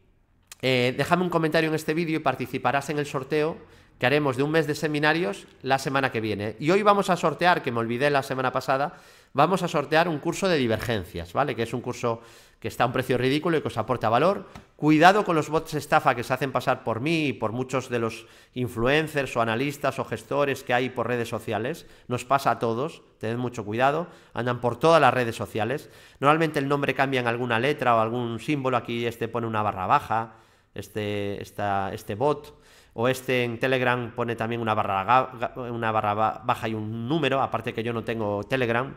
eh, déjame un comentario en este vídeo y participarás en el sorteo que haremos de un mes de seminarios la semana que viene. Y hoy vamos a sortear, que me olvidé la semana pasada, vamos a sortear un curso de divergencias, ¿vale? Que es un curso que está a un precio ridículo y que os aporta valor. Cuidado con los bots estafa que se hacen pasar por mí y por muchos de los influencers o analistas o gestores que hay por redes sociales. Nos pasa a todos, tened mucho cuidado, andan por todas las redes sociales. Normalmente el nombre cambia en alguna letra o algún símbolo, aquí este pone una barra baja, este, esta, este bot... O este en Telegram pone también una barra, una barra baja y un número, aparte que yo no tengo Telegram.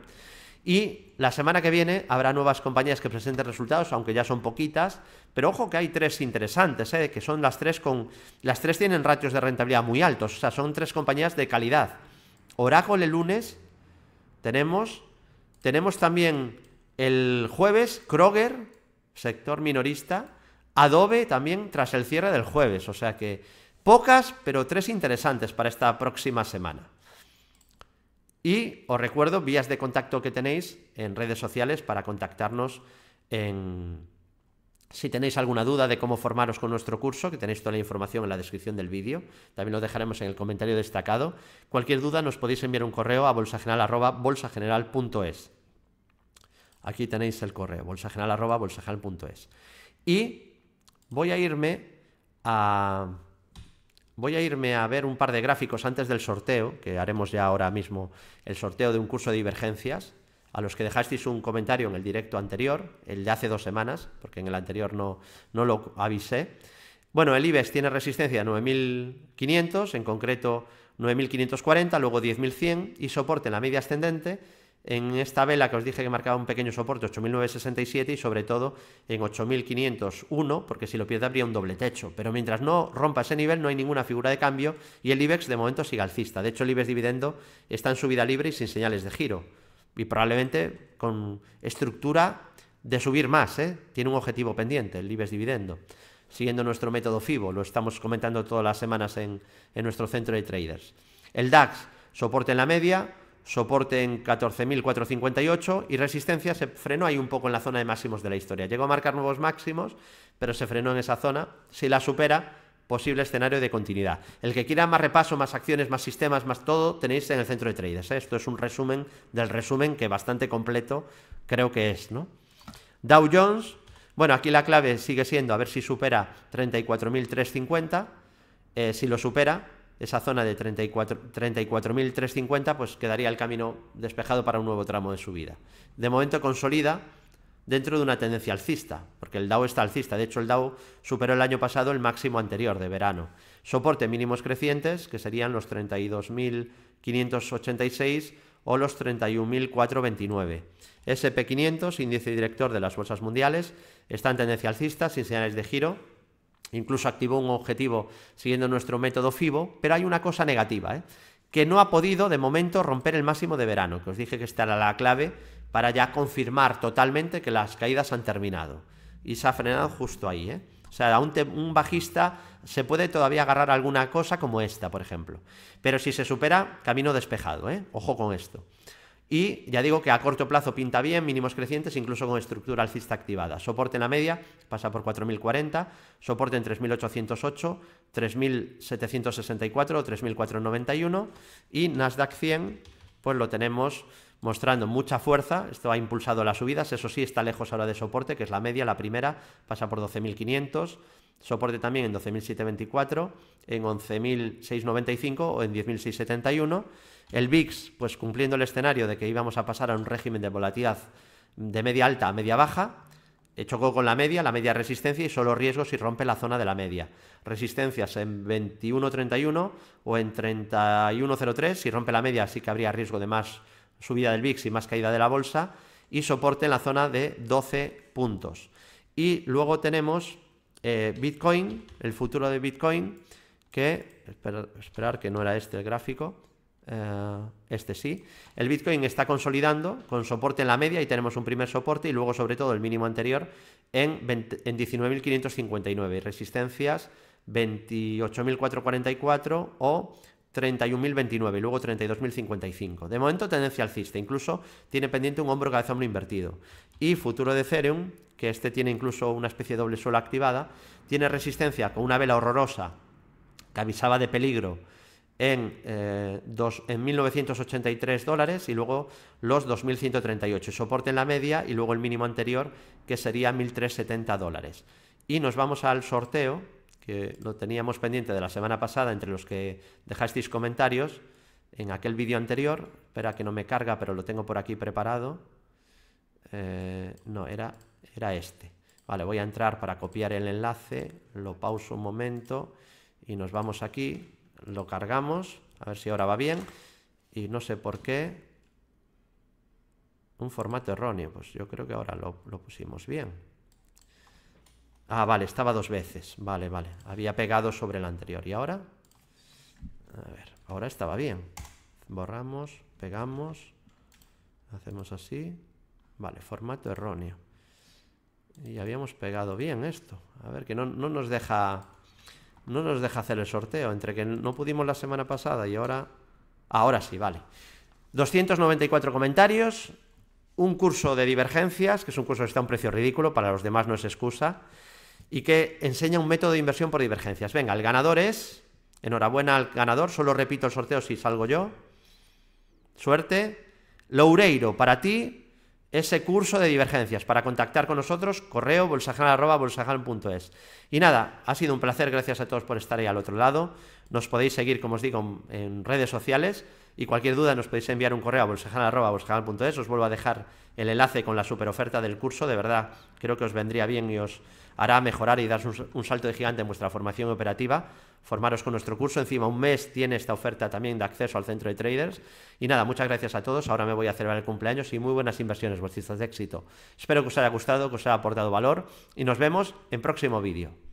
Y la semana que viene habrá nuevas compañías que presenten resultados, aunque ya son poquitas. Pero ojo que hay tres interesantes, ¿eh? Que son las tres con... Las tres tienen ratios de rentabilidad muy altos, o sea, son tres compañías de calidad. Oracle el lunes tenemos. Tenemos también el jueves Kroger, sector minorista. Adobe también tras el cierre del jueves, o sea que... Pocas, pero tres interesantes para esta próxima semana. Y os recuerdo vías de contacto que tenéis en redes sociales para contactarnos en... Si tenéis alguna duda de cómo formaros con nuestro curso, que tenéis toda la información en la descripción del vídeo, también lo dejaremos en el comentario destacado. Cualquier duda nos podéis enviar un correo a bolsagenal arroba bolsagenal punto es. Aquí tenéis el correo, bolsagenal arroba bolsagenal punto es. Y voy a irme a... Voy a irme a ver un par de gráficos antes del sorteo, que haremos ya ahora mismo el sorteo de un curso de divergencias, a los que dejasteis un comentario en el directo anterior, el de hace dos semanas, porque en el anterior no, no lo avisé. Bueno, el IBEX tiene resistencia a nueve mil quinientos, en concreto nueve mil quinientos cuarenta, luego diez mil cien y soporte en la media ascendente, en esta vela que os dije que marcaba un pequeño soporte, ocho mil novecientos sesenta y siete, y sobre todo en ocho mil quinientos uno, porque si lo pierde habría un doble techo. Pero mientras no rompa ese nivel no hay ninguna figura de cambio y el IBEX de momento sigue alcista. De hecho, el IBEX dividendo está en subida libre y sin señales de giro. Y probablemente con estructura de subir más, ¿eh? Tiene un objetivo pendiente, el IBEX dividendo, siguiendo nuestro método FIBO, lo estamos comentando todas las semanas en, en nuestro centro de traders. El DAX, soporte en la media, soporte en catorce mil cuatrocientos cincuenta y ocho y resistencia se frenó ahí un poco en la zona de máximos de la historia. Llegó a marcar nuevos máximos, pero se frenó en esa zona. Si la supera, posible escenario de continuidad. El que quiera más repaso, más acciones, más sistemas, más todo, tenéis en el centro de traders, ¿eh? Esto es un resumen del resumen que bastante completo creo que es, ¿no? Dow Jones, bueno, aquí la clave sigue siendo a ver si supera treinta y cuatro mil trescientos cincuenta, eh, si lo supera, esa zona de treinta y cuatro mil trescientos cincuenta, pues quedaría el camino despejado para un nuevo tramo de subida. De momento consolida dentro de una tendencia alcista, porque el Dow está alcista. De hecho, el Dow superó el año pasado el máximo anterior de verano. Soporte mínimos crecientes, que serían los treinta y dos mil quinientos ochenta y seis o los treinta y un mil cuatrocientos veintinueve. ese pe quinientos, índice director de las bolsas mundiales, está en tendencia alcista, sin señales de giro. Incluso activó un objetivo siguiendo nuestro método FIBO, pero hay una cosa negativa, ¿eh? Que no ha podido de momento romper el máximo de verano, que os dije que esta era la clave para ya confirmar totalmente que las caídas han terminado. Y se ha frenado justo ahí, ¿eh? O sea, un, un bajista se puede todavía agarrar alguna cosa como esta, por ejemplo. Pero si se supera, camino despejado, ¿eh? Ojo con esto. Y ya digo que a corto plazo pinta bien, mínimos crecientes, incluso con estructura alcista activada. Soporte en la media, pasa por cuatro mil cuarenta, soporte en tres mil ochocientos ocho, tres mil setecientos sesenta y cuatro, tres mil cuatrocientos noventa y uno y Nasdaq cien, pues lo tenemos mostrando mucha fuerza. Esto ha impulsado las subidas, eso sí, está lejos ahora de soporte, que es la media, la primera, pasa por doce mil quinientos, soporte también en doce mil setecientos veinticuatro, en once mil seiscientos noventa y cinco o en diez mil seiscientos setenta y uno. El VIX, pues cumpliendo el escenario de que íbamos a pasar a un régimen de volatilidad de media alta a media baja, chocó con la media, la media resistencia y solo riesgo si rompe la zona de la media. Resistencias en veintiuno treinta y uno o en treinta y uno cero tres, si rompe la media sí que habría riesgo de más subida del VIX y más caída de la bolsa, y soporte en la zona de doce puntos. Y luego tenemos eh, Bitcoin, el futuro de Bitcoin, que, esperar, esperar que no era este el gráfico, Uh, este sí, el Bitcoin está consolidando con soporte en la media y tenemos un primer soporte y luego sobre todo el mínimo anterior en, en diecinueve mil quinientos cincuenta y nueve, resistencias veintiocho mil cuatrocientos cuarenta y cuatro o treinta y un mil veintinueve y luego treinta y dos mil cincuenta y cinco. De momento tendencia alcista, incluso tiene pendiente un hombro cabeza hombro invertido. Y futuro de Ethereum, que este tiene incluso una especie de doble suelo activada, tiene resistencia con una vela horrorosa que avisaba de peligro en, eh, dos, en mil novecientos ochenta y tres dólares y luego los dos mil ciento treinta y ocho, soporte en la media y luego el mínimo anterior que sería mil trescientos setenta dólares. Y nos vamos al sorteo que lo teníamos pendiente de la semana pasada entre los que dejasteis comentarios en aquel vídeo anterior. Espera que no me carga, pero lo tengo por aquí preparado. Eh, no, era, era este. Vale, voy a entrar para copiar el enlace, lo pauso un momento y nos vamos aquí. Lo cargamos, a ver si ahora va bien, y no sé por qué, un formato erróneo, pues yo creo que ahora lo, lo pusimos bien. Ah, vale, estaba dos veces, vale, vale, había pegado sobre el anterior, y ahora, a ver, ahora estaba bien, borramos, pegamos, hacemos así, vale, formato erróneo, y habíamos pegado bien esto, a ver, que no, no nos deja... No nos deja hacer el sorteo, entre que no pudimos la semana pasada y ahora... Ahora sí, vale. doscientos noventa y cuatro comentarios, un curso de divergencias, que es un curso que está a un precio ridículo, para los demás no es excusa, y que enseña un método de inversión por divergencias. Venga, el ganador es... Enhorabuena al ganador, solo repito el sorteo si salgo yo. Suerte. Loureiro, para ti... ese curso de divergencias. Para contactar con nosotros, correo bolsagenal arroba bolsagenal punto es. Y nada, ha sido un placer, gracias a todos por estar ahí al otro lado. Nos podéis seguir, como os digo, en redes sociales, Y cualquier duda nos podéis enviar un correo a bolsagenal arroba bolsagenal punto es. Os vuelvo a dejar el enlace con la superoferta del curso. De verdad, creo que os vendría bien y os hará mejorar y daros un, un salto de gigante en vuestra formación operativa. Formaros con nuestro curso. Encima, un mes tiene esta oferta también de acceso al centro de traders. Y nada, muchas gracias a todos. Ahora me voy a celebrar el cumpleaños y muy buenas inversiones, bolsistas de éxito. Espero que os haya gustado, que os haya aportado valor y nos vemos en próximo vídeo.